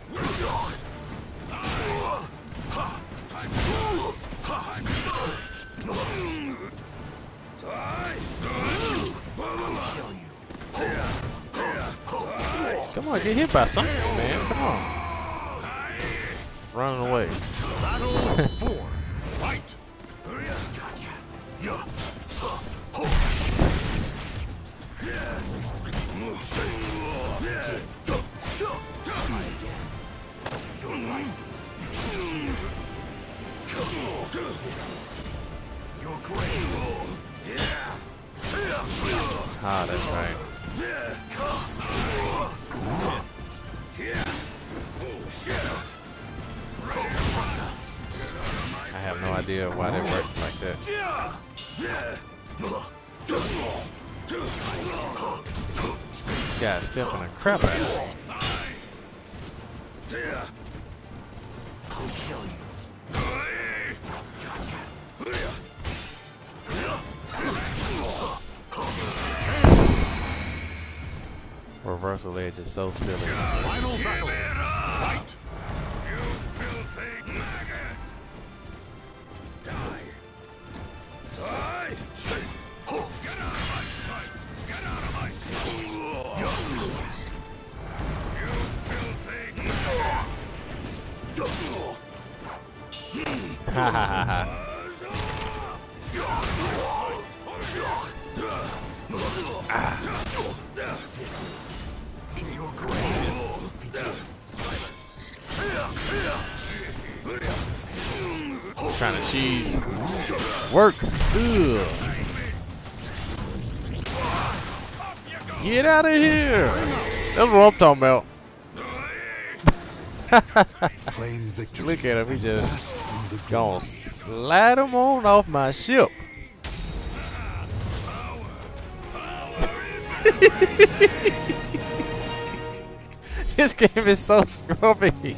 Come on, get hit by something, man. Come on. Running away. Ah, that's right. I have no idea why they work like that. This guy's stepping the crap out of me. I'll kill you. Reversal edge is so silly. Work. Ugh. Get out of here. That's what I'm talking about. Look at him. He just gonna slide him on off my ship. This game is so scruffy.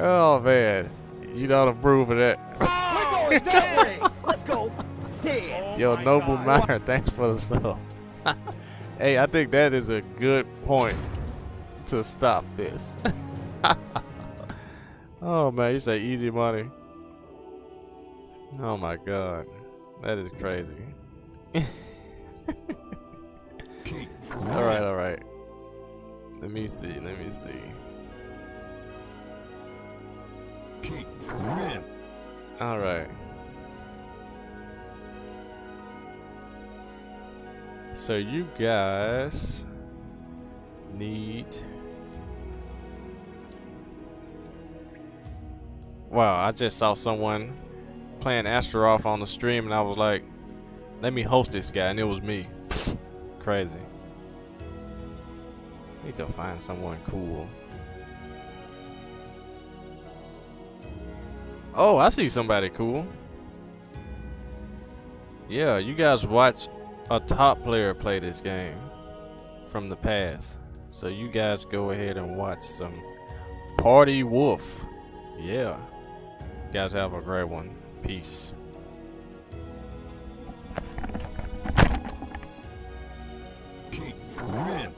Oh, man. You don't approve of that. Oh, let's go. Yo, oh Noble Miner, thanks for the snow. Hey, I think that is a good point to stop this. Oh, man, you say easy money. Oh, my God. That is crazy. All right, all right. Let me see, let me see. All right. So you guys need... Wow, I just saw someone playing Astaroth on the stream and I was like, let me host this guy, and it was me. Crazy. Need to find someone cool. Oh, I see somebody cool. Yeah, you guys watch a top player play this game from the past. So you guys go ahead and watch some Party Wolf. Yeah. You guys have a great one. Peace. Win.